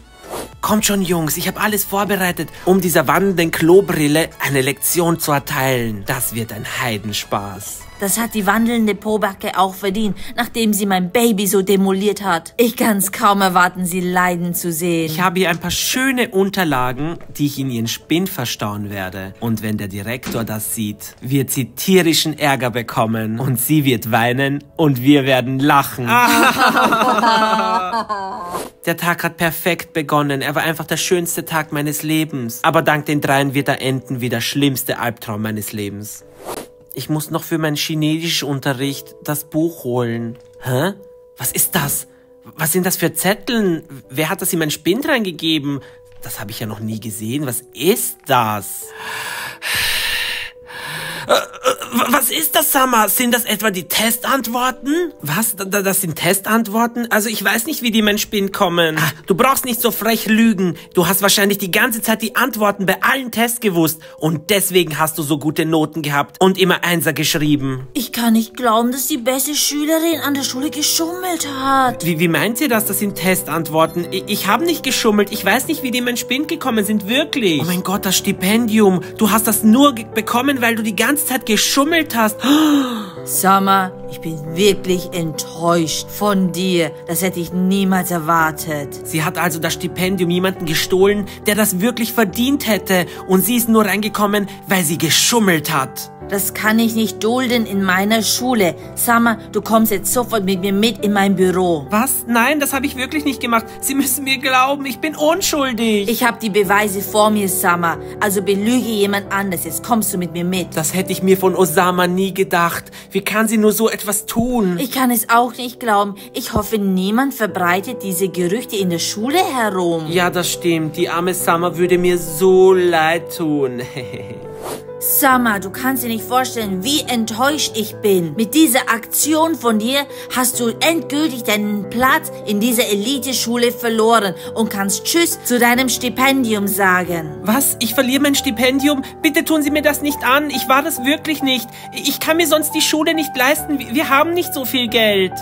Kommt schon, Jungs, ich habe alles vorbereitet, um dieser wandelnden Klobrille eine Lektion zu erteilen. Das wird ein Heidenspaß. Das hat die wandelnde Pobacke auch verdient, nachdem sie mein Baby so demoliert hat. Ich kann es kaum erwarten, sie leiden zu sehen. Ich habe hier ein paar schöne Unterlagen, die ich in ihren Spind verstauen werde. Und wenn der Direktor das sieht, wird sie tierischen Ärger bekommen. Und sie wird weinen und wir werden lachen. Der Tag hat perfekt begonnen. Er war einfach der schönste Tag meines Lebens. Aber dank den dreien wird er enden wie der schlimmste Albtraum meines Lebens. Ich muss noch für meinen Chinesischunterricht das Buch holen. Hä? Was ist das? Was sind das für Zetteln? Wer hat das in meinen Spind reingegeben? Das habe ich ja noch nie gesehen. Was ist das? Was ist das, Summer? Sind das etwa die Testantworten? Was? Das sind Testantworten? Also ich weiß nicht, wie die in meinen Spind kommen. Ah, du brauchst nicht so frech lügen. Du hast wahrscheinlich die ganze Zeit die Antworten bei allen Tests gewusst. Und deswegen hast du so gute Noten gehabt und immer Einser geschrieben. Ich kann nicht glauben, dass die beste Schülerin an der Schule geschummelt hat. Wie, wie meint ihr das? Das sind Testantworten. Ich, ich habe nicht geschummelt. Ich weiß nicht, wie die in meinen Spind gekommen sind. Wirklich. Oh mein Gott, das Stipendium. Du hast das nur bekommen, weil du die ganze Zeit geschummelt hast. Summer, ich bin wirklich enttäuscht von dir. Das hätte ich niemals erwartet. Sie hat also das Stipendium jemanden gestohlen, der das wirklich verdient hätte. Und sie ist nur reingekommen, weil sie geschummelt hat. Das kann ich nicht dulden in meiner Schule. Summer, du kommst jetzt sofort mit mir mit in mein Büro. Was? Nein, das habe ich wirklich nicht gemacht. Sie müssen mir glauben, ich bin unschuldig. Ich habe die Beweise vor mir, Summer. Also belüge jemand anders. Jetzt kommst du mit mir mit. Das hätte ich mir von Osama nie gedacht. Wie kann sie nur so etwas tun? Ich kann es auch nicht glauben. Ich hoffe, niemand verbreitet diese Gerüchte in der Schule herum. Ja, das stimmt. Die arme Summer würde mir so leid tun. Summer, du kannst dir nicht vorstellen, wie enttäuscht ich bin. Mit dieser Aktion von dir hast du endgültig deinen Platz in dieser Elite-Schule verloren und kannst Tschüss zu deinem Stipendium sagen. Was? Ich verliere mein Stipendium? Bitte tun Sie mir das nicht an. Ich war das wirklich nicht. Ich kann mir sonst die Schule nicht leisten. Wir haben nicht so viel Geld.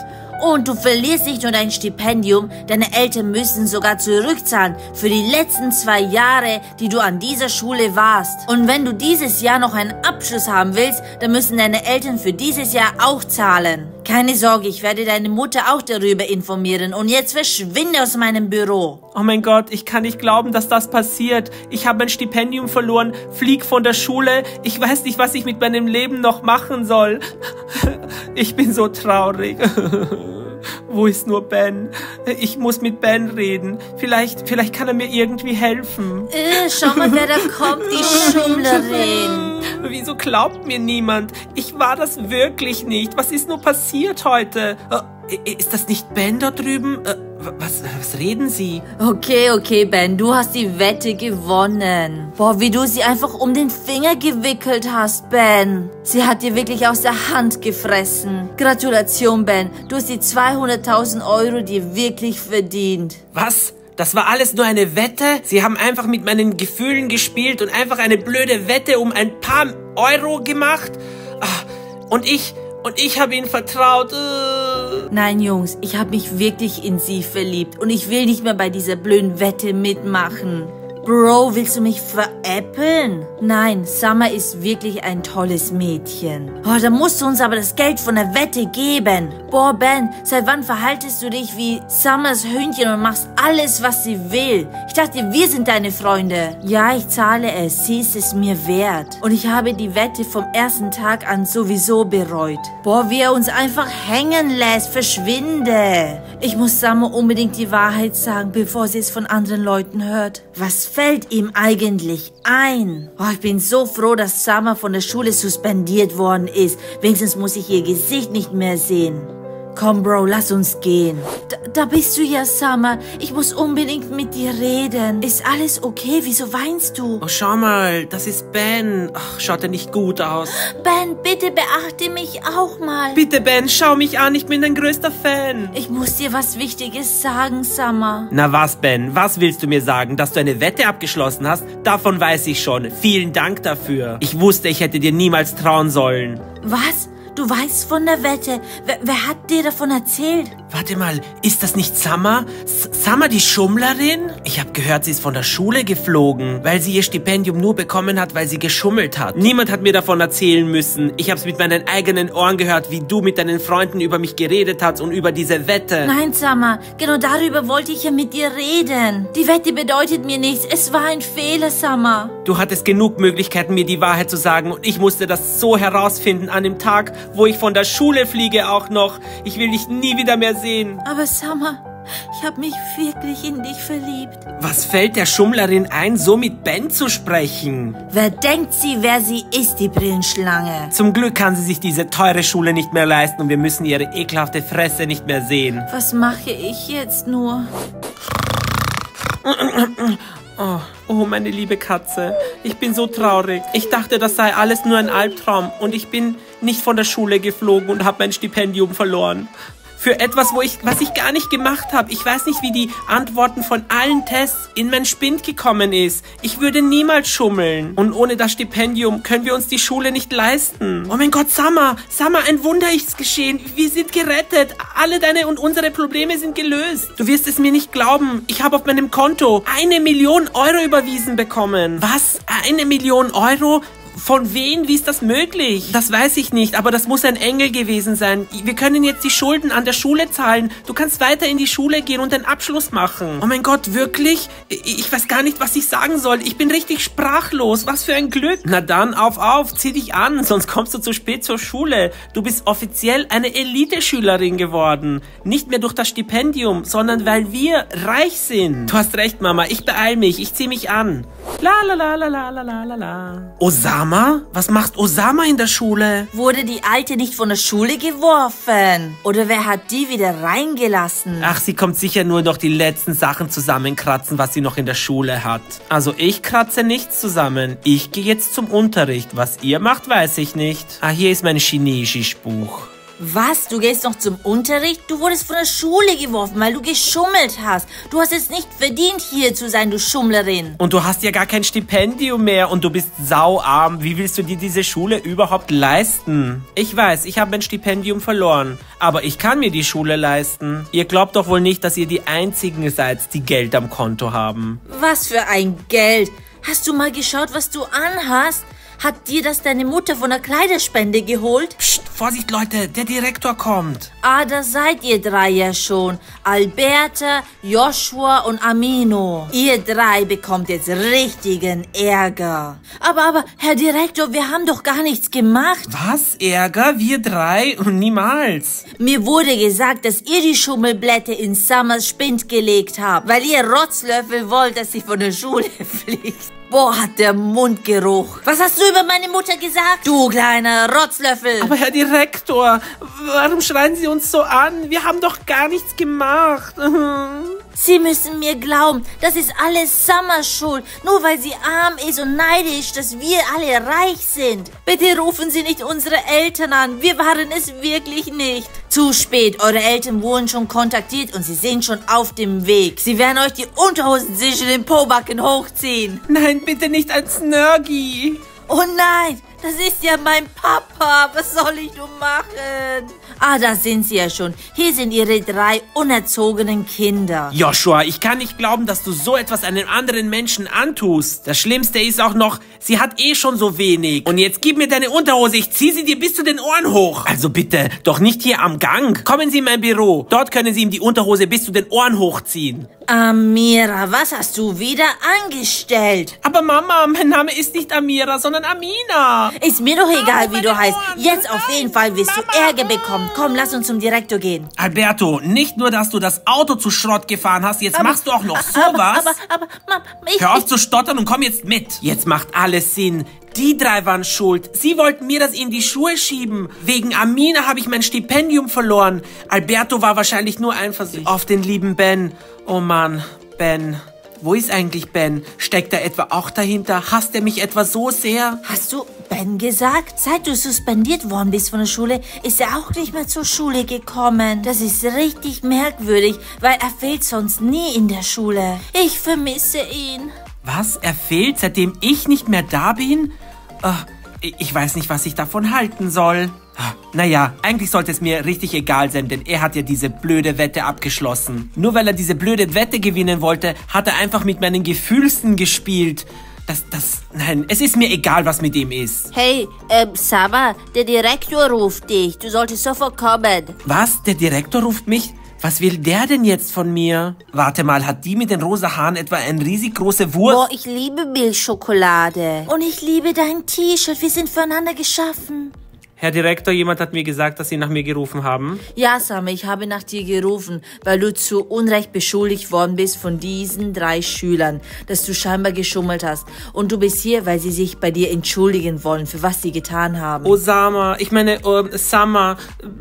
Und du verlierst nicht nur dein Stipendium, deine Eltern müssen sogar zurückzahlen für die letzten zwei Jahre, die du an dieser Schule warst. Und wenn du dieses Jahr noch einen Abschluss haben willst, dann müssen deine Eltern für dieses Jahr auch zahlen. Keine Sorge, ich werde deine Mutter auch darüber informieren und jetzt verschwinde aus meinem Büro. Oh mein Gott, ich kann nicht glauben, dass das passiert. Ich habe mein Stipendium verloren, flieg von der Schule. Ich weiß nicht, was ich mit meinem Leben noch machen soll. Ich bin so traurig. Wo ist nur Ben? Ich muss mit Ben reden. Vielleicht, vielleicht kann er mir irgendwie helfen. Äh, schau mal, wer da kommt, die Schummlerin. Wieso glaubt mir niemand? Ich war das wirklich nicht. Was ist nur passiert heute? Ist das nicht Ben da drüben? Was, was reden Sie? Okay, okay, Ben, du hast die Wette gewonnen. Boah, wie du sie einfach um den Finger gewickelt hast, Ben. Sie hat dir wirklich aus der Hand gefressen. Gratulation, Ben, du hast die zweihunderttausend Euro dir wirklich verdient. Was? Das war alles nur eine Wette? Sie haben einfach mit meinen Gefühlen gespielt und einfach eine blöde Wette um ein paar Euro gemacht? Und ich, und ich habe ihnen vertraut. Nein, Jungs, ich habe mich wirklich in sie verliebt und ich will nicht mehr bei dieser blöden Wette mitmachen. Bro, willst du mich veräppeln? Nein, Summer ist wirklich ein tolles Mädchen. Oh, da musst du uns aber das Geld von der Wette geben. Boah, Ben, seit wann verhaltest du dich wie Summers Hündchen und machst alles, was sie will? Ich dachte, wir sind deine Freunde. Ja, ich zahle es. Sie ist es mir wert. Und ich habe die Wette vom ersten Tag an sowieso bereut. Boah, wie er uns einfach hängen lässt. Verschwinde. Ich muss Summer unbedingt die Wahrheit sagen, bevor sie es von anderen Leuten hört. Was fällt ihm eigentlich ein? Oh, ich bin so froh, dass Summer von der Schule suspendiert worden ist. Wenigstens muss ich ihr Gesicht nicht mehr sehen. Komm, Bro, lass uns gehen. Da, da bist du ja, Summer. Ich muss unbedingt mit dir reden. Ist alles okay? Wieso weinst du? Oh, schau mal, das ist Ben. Ach, schaut er nicht gut aus? Ben, bitte beachte mich auch mal. Bitte, Ben, schau mich an. Ich bin dein größter Fan. Ich muss dir was Wichtiges sagen, Summer. Na was, Ben? Was willst du mir sagen? Dass du eine Wette abgeschlossen hast? Davon weiß ich schon. Vielen Dank dafür. Ich wusste, ich hätte dir niemals trauen sollen. Was? Du weißt von der Wette. Wer, wer hat dir davon erzählt? Warte mal, ist das nicht Summer? S Summer die Schummlerin? Ich habe gehört, sie ist von der Schule geflogen, weil sie ihr Stipendium nur bekommen hat, weil sie geschummelt hat. Niemand hat mir davon erzählen müssen. Ich habe es mit meinen eigenen Ohren gehört, wie du mit deinen Freunden über mich geredet hast und über diese Wette. Nein, Summer, genau darüber wollte ich ja mit dir reden. Die Wette bedeutet mir nichts. Es war ein Fehler, Summer. Du hattest genug Möglichkeiten, mir die Wahrheit zu sagen und ich musste das so herausfinden an dem Tag, wo ich von der Schule fliege auch noch. Ich will dich nie wieder mehr sehen. Aber Summer, ich habe mich wirklich in dich verliebt. Was fällt der Schummlerin ein, so mit Ben zu sprechen? Wer denkt sie, wer sie ist, die Brillenschlange? Zum Glück kann sie sich diese teure Schule nicht mehr leisten und wir müssen ihre ekelhafte Fresse nicht mehr sehen. Was mache ich jetzt nur? Oh, oh, meine liebe Katze, ich bin so traurig. Ich dachte, das sei alles nur ein Albtraum und ich bin nicht von der Schule geflogen und habe mein Stipendium verloren. Für etwas, wo ich, was ich gar nicht gemacht habe. Ich weiß nicht, wie die Antworten von allen Tests in meinen Spind gekommen ist. Ich würde niemals schummeln. Und ohne das Stipendium können wir uns die Schule nicht leisten. Oh mein Gott, Summer, Summer, ein Wunder ist geschehen. Wir sind gerettet. Alle deine und unsere Probleme sind gelöst. Du wirst es mir nicht glauben. Ich habe auf meinem Konto eine Million Euro überwiesen bekommen. Was? Eine Million Euro? Von wem? Wie ist das möglich? Das weiß ich nicht, aber das muss ein Engel gewesen sein. Wir können jetzt die Schulden an der Schule zahlen. Du kannst weiter in die Schule gehen und einen Abschluss machen. Oh mein Gott, wirklich? Ich weiß gar nicht, was ich sagen soll. Ich bin richtig sprachlos. Was für ein Glück. Na dann, auf, auf, zieh dich an, sonst kommst du zu spät zur Schule. Du bist offiziell eine Elite-Schülerin geworden. Nicht mehr durch das Stipendium, sondern weil wir reich sind. Du hast recht, Mama. Ich beeil mich. Ich zieh mich an. La la la la la la la la. Osama? Osama? Was macht Osama in der Schule? Wurde die Alte nicht von der Schule geworfen? Oder wer hat die wieder reingelassen? Ach, sie kommt sicher nur noch die letzten Sachen zusammenkratzen, was sie noch in der Schule hat. Also ich kratze nichts zusammen. Ich gehe jetzt zum Unterricht. Was ihr macht, weiß ich nicht. Ah, hier ist mein Chinesischbuch. Was? Du gehst noch zum Unterricht? Du wurdest von der Schule geworfen, weil du geschummelt hast. Du hast es nicht verdient, hier zu sein, du Schummlerin. Und du hast ja gar kein Stipendium mehr und du bist sauarm. Wie willst du dir diese Schule überhaupt leisten? Ich weiß, ich habe mein Stipendium verloren, aber ich kann mir die Schule leisten. Ihr glaubt doch wohl nicht, dass ihr die Einzigen seid, die Geld am Konto haben. Was für ein Geld? Hast du mal geschaut, was du anhast? Hat dir das deine Mutter von der Kleiderspende geholt? Psst, Vorsicht, Leute, der Direktor kommt. Ah, da seid ihr drei ja schon. Alberta, Joshua und Amino. Ihr drei bekommt jetzt richtigen Ärger. Aber, aber, Herr Direktor, wir haben doch gar nichts gemacht. Was? Ärger? Wir drei? Niemals. Mir wurde gesagt, dass ihr die Schummelblätter in Summers Spind gelegt habt, weil ihr Rotzlöffel wollt, dass sie von der Schule fliegt. Boah, hat der Mundgeruch. Was hast du über meine Mutter gesagt? Du kleiner Rotzlöffel. Aber Herr Direktor, warum schreien Sie uns so an? Wir haben doch gar nichts gemacht. Sie müssen mir glauben, das ist alles Summers Schuld. Nur weil sie arm ist und neidisch, dass wir alle reich sind. Bitte rufen Sie nicht unsere Eltern an. Wir waren es wirklich nicht. Zu spät. Eure Eltern wurden schon kontaktiert und sie sind schon auf dem Weg. Sie werden euch die Unterhosen zwischen den Pobacken hochziehen. Nein, bitte nicht ein Snurgi. Oh nein, das ist ja mein Papa. Was soll ich nun machen? Ah, da sind sie ja schon. Hier sind ihre drei unerzogenen Kinder. Joshua, ich kann nicht glauben, dass du so etwas einem anderen Menschen antust. Das Schlimmste ist auch noch, sie hat eh schon so wenig. Und jetzt gib mir deine Unterhose, ich zieh sie dir bis zu den Ohren hoch. Also bitte, doch nicht hier am Gang. Kommen Sie in mein Büro. Dort können Sie ihm die Unterhose bis zu den Ohren hochziehen. Amira, was hast du wieder angestellt? Aber Mama, mein Name ist nicht Amira, sondern Amina. Ist mir doch egal, wie du heißt. Jetzt auf jeden Fall wirst du Ärger bekommen. Komm, lass uns zum Direktor gehen. Alberto, nicht nur, dass du das Auto zu Schrott gefahren hast, jetzt machst du auch noch sowas. Aber, aber, aber... Hör auf zu stottern und komm jetzt mit. Jetzt macht alles Sinn. Die drei waren schuld. Sie wollten mir das in die Schuhe schieben. Wegen Amina habe ich mein Stipendium verloren. Alberto war wahrscheinlich nur eifersüchtig auf den lieben Ben. Oh Mann, Ben. Wo ist eigentlich Ben? Steckt er etwa auch dahinter? Hasst er mich etwa so sehr? Hast du Ben gesagt? Seit du suspendiert worden bist von der Schule, ist er auch nicht mehr zur Schule gekommen. Das ist richtig merkwürdig, weil er fehlt sonst nie in der Schule. Ich vermisse ihn. Was? Er fehlt, seitdem ich nicht mehr da bin? Oh, ich weiß nicht, was ich davon halten soll. Naja, eigentlich sollte es mir richtig egal sein, denn er hat ja diese blöde Wette abgeschlossen. Nur weil er diese blöde Wette gewinnen wollte, hat er einfach mit meinen Gefühlsten gespielt. Das, das, nein, es ist mir egal, was mit ihm ist. Hey, ähm, Saba, der Direktor ruft dich. Du solltest sofort kommen. Was? Der Direktor ruft mich? Was will der denn jetzt von mir? Warte mal, hat die mit den rosa Haaren etwa eine riesig große Wurst? Boah, ich liebe Milchschokolade. Und ich liebe dein T-Shirt. Wir sind füreinander geschaffen. Herr Direktor, jemand hat mir gesagt, dass Sie nach mir gerufen haben. Ja, Sami, ich habe nach dir gerufen, weil du zu Unrecht beschuldigt worden bist von diesen drei Schülern, dass du scheinbar geschummelt hast. Und du bist hier, weil sie sich bei dir entschuldigen wollen, für was sie getan haben. Oh, Sama, ich meine, oh, Sama,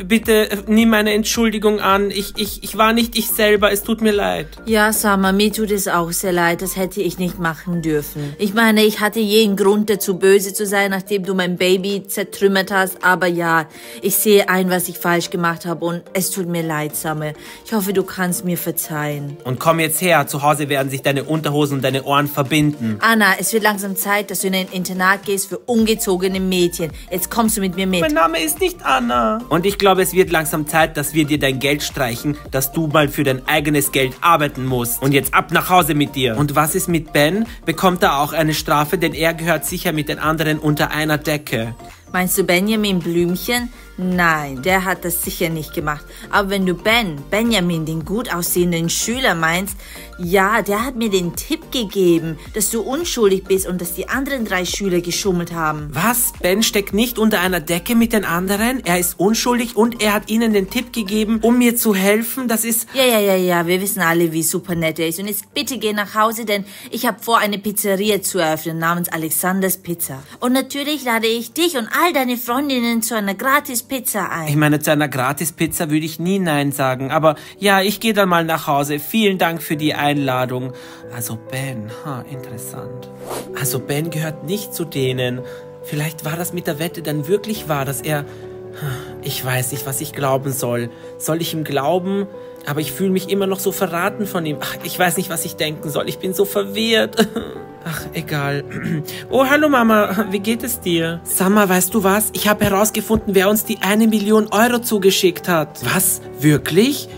bitte nimm meine Entschuldigung an. Ich, ich, ich war nicht ich selber, es tut mir leid. Ja, Sama, mir tut es auch sehr leid, das hätte ich nicht machen dürfen. Ich meine, ich hatte jeden Grund dazu, böse zu sein, nachdem du mein Baby zertrümmert hast. Aber ja, ich sehe ein, was ich falsch gemacht habe und es tut mir leid, Samme. Ich hoffe, du kannst mir verzeihen. Und komm jetzt her, zu Hause werden sich deine Unterhosen und deine Ohren verbinden. Anna, es wird langsam Zeit, dass du in ein Internat gehst für ungezogene Mädchen. Jetzt kommst du mit mir mit. Mein Name ist nicht Anna. Und ich glaube, es wird langsam Zeit, dass wir dir dein Geld streichen, dass du mal für dein eigenes Geld arbeiten musst. Und jetzt ab nach Hause mit dir. Und was ist mit Ben? Bekommt er auch eine Strafe, denn er gehört sicher mit den anderen unter einer Decke. Meinst du Benjamin Blümchen? Nein, der hat das sicher nicht gemacht. Aber wenn du Ben, Benjamin, den gut aussehenden Schüler meinst, ja, der hat mir den Tipp gegeben, dass du unschuldig bist und dass die anderen drei Schüler geschummelt haben. Was? Ben steckt nicht unter einer Decke mit den anderen? Er ist unschuldig und er hat ihnen den Tipp gegeben, um mir zu helfen? Das ist... Ja, ja, ja, ja, wir wissen alle, wie super nett er ist. Und jetzt bitte geh nach Hause, denn ich habe vor, eine Pizzeria zu eröffnen namens Alexanders Pizza. Und natürlich lade ich dich und all deine Freundinnen zu einer gratis Pizza ein. Ich meine, zu einer Gratis-Pizza würde ich nie Nein sagen. Aber ja, ich gehe dann mal nach Hause. Vielen Dank für die Einladung. Also Ben, ha, interessant. Also Ben gehört nicht zu denen. Vielleicht war das mit der Wette dann wirklich wahr, dass er... Ich weiß nicht, was ich glauben soll. Soll ich ihm glauben? Aber ich fühle mich immer noch so verraten von ihm. Ach, ich weiß nicht, was ich denken soll. Ich bin so verwirrt. Ach, egal. Oh, hallo Mama, wie geht es dir? Summer, weißt du was? Ich habe herausgefunden, wer uns die eine Million Euro zugeschickt hat. Was? Wirklich?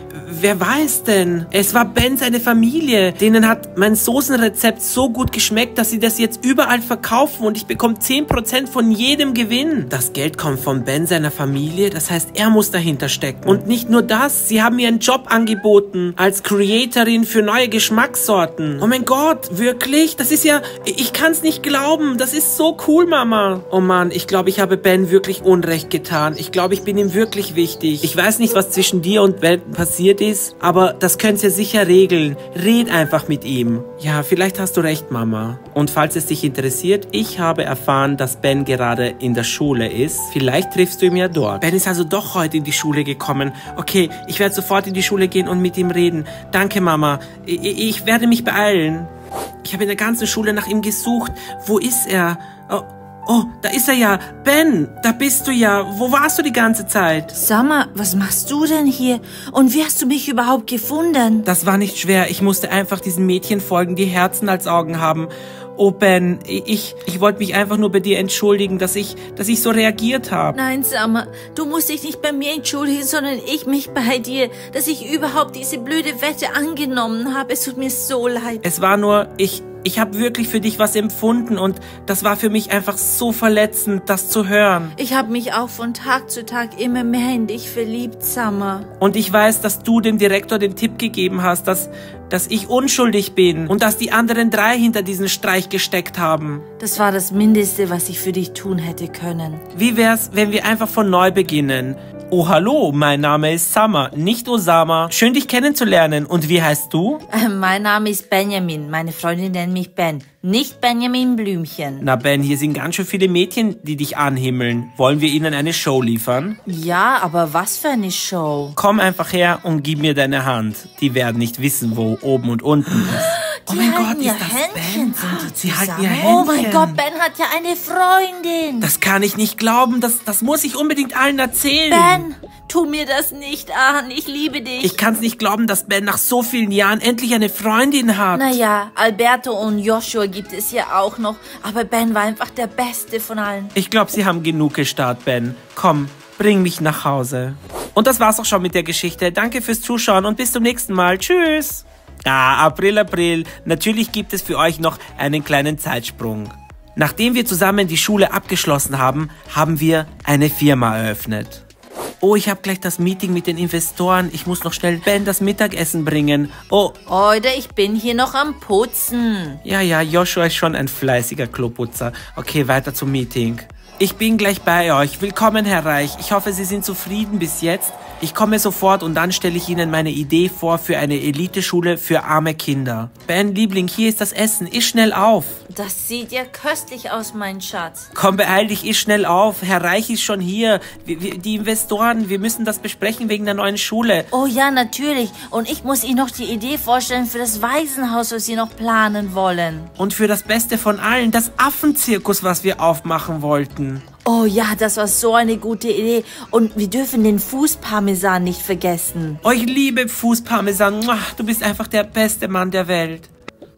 Wer war es denn? Es war Ben, seine Familie. Denen hat mein Soßenrezept so gut geschmeckt, dass sie das jetzt überall verkaufen und ich bekomme zehn Prozent von jedem Gewinn. Das Geld kommt von Ben, seiner Familie, das heißt, er muss dahinter stecken. Und nicht nur das, sie haben mir einen Job angeboten als Creatorin für neue Geschmackssorten. Oh mein Gott, wirklich? Das ist ja... Ich kann es nicht glauben. Das ist so cool, Mama. Oh Mann, ich glaube, ich habe Ben wirklich Unrecht getan. Ich glaube, ich bin ihm wirklich wichtig. Ich weiß nicht, was zwischen dir und Ben passiert ist, aber das könnt ihr sicher regeln. Red einfach mit ihm. Ja, vielleicht hast du recht, Mama. Und falls es dich interessiert, ich habe erfahren, dass Ben gerade in der Schule ist. Vielleicht triffst du ihn ja dort. Ben ist also doch heute in die Schule gekommen. Okay, ich werde sofort in die Schule gehen und mit ihm reden. Danke, Mama. Ich, ich werde mich beeilen. Ich habe in der ganzen Schule nach ihm gesucht. Wo ist er? Oh, Oh, da ist er ja. Ben, da bist du ja. Wo warst du die ganze Zeit? Sag mal, was machst du denn hier? Und wie hast du mich überhaupt gefunden? Das war nicht schwer. Ich musste einfach diesen Mädchen folgen, die Herzen als Augen haben. Oh, Ben, ich, ich wollte mich einfach nur bei dir entschuldigen, dass ich, dass ich so reagiert habe. Nein, Summer, du musst dich nicht bei mir entschuldigen, sondern ich mich bei dir, dass ich überhaupt diese blöde Wette angenommen habe. Es tut mir so leid. Es war nur, ich, ich habe wirklich für dich was empfunden und das war für mich einfach so verletzend, das zu hören. Ich habe mich auch von Tag zu Tag immer mehr in dich verliebt, Summer. Und ich weiß, dass du dem Direktor den Tipp gegeben hast, dass... dass ich unschuldig bin und dass die anderen drei hinter diesen Streich gesteckt haben. Das war das Mindeste, was ich für dich tun hätte können. Wie wär's, wenn wir einfach von neu beginnen? Oh, hallo, mein Name ist Summer, nicht Osama. Schön, dich kennenzulernen. Und wie heißt du? Äh, mein Name ist Benjamin. Meine Freundin nennt mich Ben. Nicht Benjamin Blümchen. Na Ben, hier sind ganz schön viele Mädchen, die dich anhimmeln. Wollen wir ihnen eine Show liefern? Ja, aber was für eine Show? Komm einfach her und gib mir deine Hand. Die werden nicht wissen, wo oben und unten ist. Die oh mein Gott, ist ja das Händchen. Ben? Sie halten ihr Händchen. Oh mein Gott, Ben hat ja eine Freundin. Das kann ich nicht glauben. Das, das muss ich unbedingt allen erzählen. Ben, tu mir das nicht an. Ich liebe dich. Ich kann es nicht glauben, dass Ben nach so vielen Jahren endlich eine Freundin hat. Naja, Alberto und Joshua gibt es ja auch noch. Aber Ben war einfach der Beste von allen. Ich glaube, sie haben genug gestarrt, Ben. Komm, bring mich nach Hause. Und das war's auch schon mit der Geschichte. Danke fürs Zuschauen und bis zum nächsten Mal. Tschüss. Ah, April, April. Natürlich gibt es für euch noch einen kleinen Zeitsprung. Nachdem wir zusammen die Schule abgeschlossen haben, haben wir eine Firma eröffnet. Oh, ich habe gleich das Meeting mit den Investoren. Ich muss noch schnell Ben das Mittagessen bringen. Oh. Oder ich bin hier noch am Putzen. Ja, ja, Joshua ist schon ein fleißiger Kloputzer. Okay, weiter zum Meeting. Ich bin gleich bei euch. Willkommen, Herr Reich. Ich hoffe, Sie sind zufrieden bis jetzt. Ich komme sofort und dann stelle ich Ihnen meine Idee vor für eine Eliteschule für arme Kinder. Ben, Liebling, hier ist das Essen. Iss schnell auf. Das sieht ja köstlich aus, mein Schatz. Komm, beeil dich, iss schnell auf. Herr Reich ist schon hier. Wir, wir, die Investoren, wir müssen das besprechen wegen der neuen Schule. Oh ja, natürlich. Und ich muss Ihnen noch die Idee vorstellen für das Waisenhaus, was Sie noch planen wollen. Und für das Beste von allen, das Affenzirkus, was wir aufmachen wollten. Oh ja, das war so eine gute Idee. Und wir dürfen den Fußparmesan nicht vergessen. Oh, ich liebe Fußparmesan. Du bist einfach der beste Mann der Welt.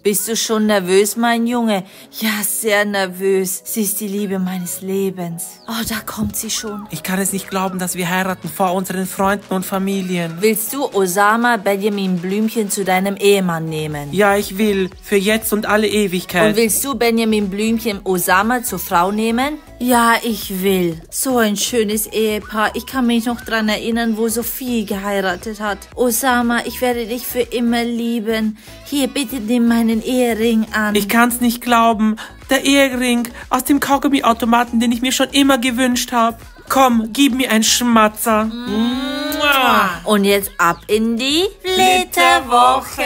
Bist du schon nervös, mein Junge? Ja, sehr nervös. Sie ist die Liebe meines Lebens. Oh, da kommt sie schon. Ich kann es nicht glauben, dass wir heiraten vor unseren Freunden und Familien. Willst du Osama Benjamin Blümchen zu deinem Ehemann nehmen? Ja, ich will. Für jetzt und alle Ewigkeit. Und willst du Benjamin Blümchen Osama zur Frau nehmen? Ja, ich will. So ein schönes Ehepaar. Ich kann mich noch dran erinnern, wo Sophie geheiratet hat. Osama, ich werde dich für immer lieben. Hier, bitte nimm meinen Ehering an. Ich kann's nicht glauben. Der Ehering aus dem Kaugummiautomaten, den ich mir schon immer gewünscht habe. Komm, gib mir einen Schmatzer. Mua. Und jetzt ab in die Flitterwochen.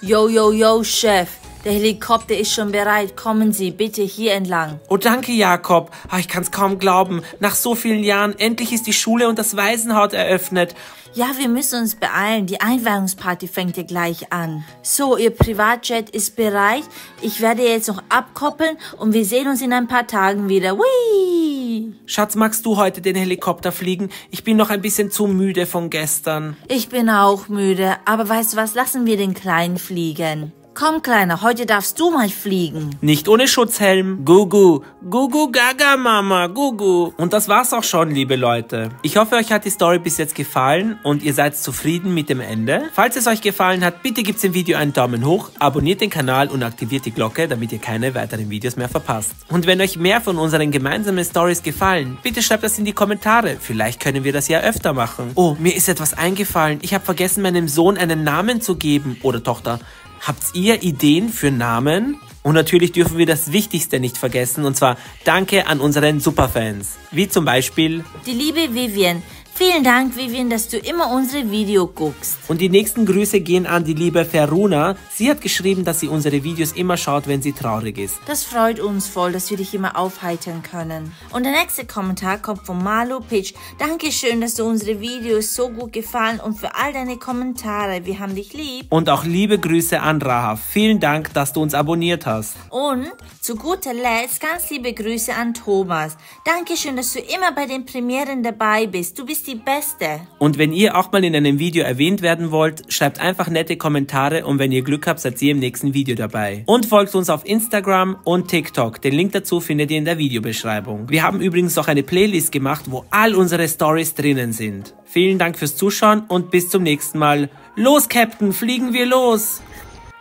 Yo, yo, yo, Chef. Der Helikopter ist schon bereit. Kommen Sie bitte hier entlang. Oh, danke, Jakob. Oh, ich kann's kaum glauben. Nach so vielen Jahren, endlich ist die Schule und das Waisenhaus eröffnet. Ja, wir müssen uns beeilen. Die Einweihungsparty fängt ja gleich an. So, Ihr Privatjet ist bereit. Ich werde jetzt noch abkoppeln und wir sehen uns in ein paar Tagen wieder. Whee! Schatz, magst du heute den Helikopter fliegen? Ich bin noch ein bisschen zu müde von gestern. Ich bin auch müde. Aber weißt du was? Lassen wir den Kleinen fliegen. Komm, Kleiner, heute darfst du mal fliegen. Nicht ohne Schutzhelm. Gugu. Gugu Gaga, Mama. Gugu. Und das war's auch schon, liebe Leute. Ich hoffe, euch hat die Story bis jetzt gefallen und ihr seid zufrieden mit dem Ende. Falls es euch gefallen hat, bitte gebt dem Video einen Daumen hoch, abonniert den Kanal und aktiviert die Glocke, damit ihr keine weiteren Videos mehr verpasst. Und wenn euch mehr von unseren gemeinsamen Stories gefallen, bitte schreibt das in die Kommentare. Vielleicht können wir das ja öfter machen. Oh, mir ist etwas eingefallen. Ich habe vergessen, meinem Sohn einen Namen zu geben. Oder Tochter. Habt ihr Ideen für Namen? Und natürlich dürfen wir das Wichtigste nicht vergessen, und zwar Danke an unseren Superfans. Wie zum Beispiel die liebe Vivian, Vielen Dank, Vivian, dass du immer unsere Videos guckst. Und die nächsten Grüße gehen an die liebe Veruna. Sie hat geschrieben, dass sie unsere Videos immer schaut, wenn sie traurig ist. Das freut uns voll, dass wir dich immer aufheitern können. Und der nächste Kommentar kommt von Malu Pitch. Dankeschön, dass du unsere Videos so gut gefallen und für all deine Kommentare. Wir haben dich lieb. Und auch liebe Grüße an Raha. Vielen Dank, dass du uns abonniert hast. Und zu guter Letzt ganz liebe Grüße an Thomas. Dankeschön, dass du immer bei den Premieren dabei bist. Du bist die Beste. Und wenn ihr auch mal in einem Video erwähnt werden wollt, schreibt einfach nette Kommentare und wenn ihr Glück habt, seid ihr im nächsten Video dabei. Und folgt uns auf Instagram und TikTok. Den Link dazu findet ihr in der Videobeschreibung. Wir haben übrigens noch eine Playlist gemacht, wo all unsere Stories drinnen sind. Vielen Dank fürs Zuschauen und bis zum nächsten Mal. Los, Captain, fliegen wir los!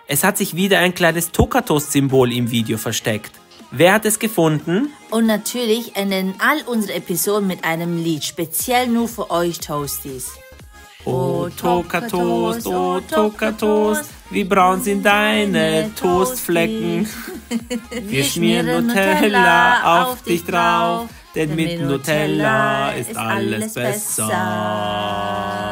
Es hat sich wieder ein kleines Tokatos-Symbol im Video versteckt. Wer hat es gefunden? Und natürlich enden all unsere Episoden mit einem Lied, speziell nur für euch Toasties. Oh Tokatoast, oh Tokatoast, wie braun sind deine Toastflecken. Wir schmieren Nutella auf dich drauf, denn mit Nutella ist alles besser.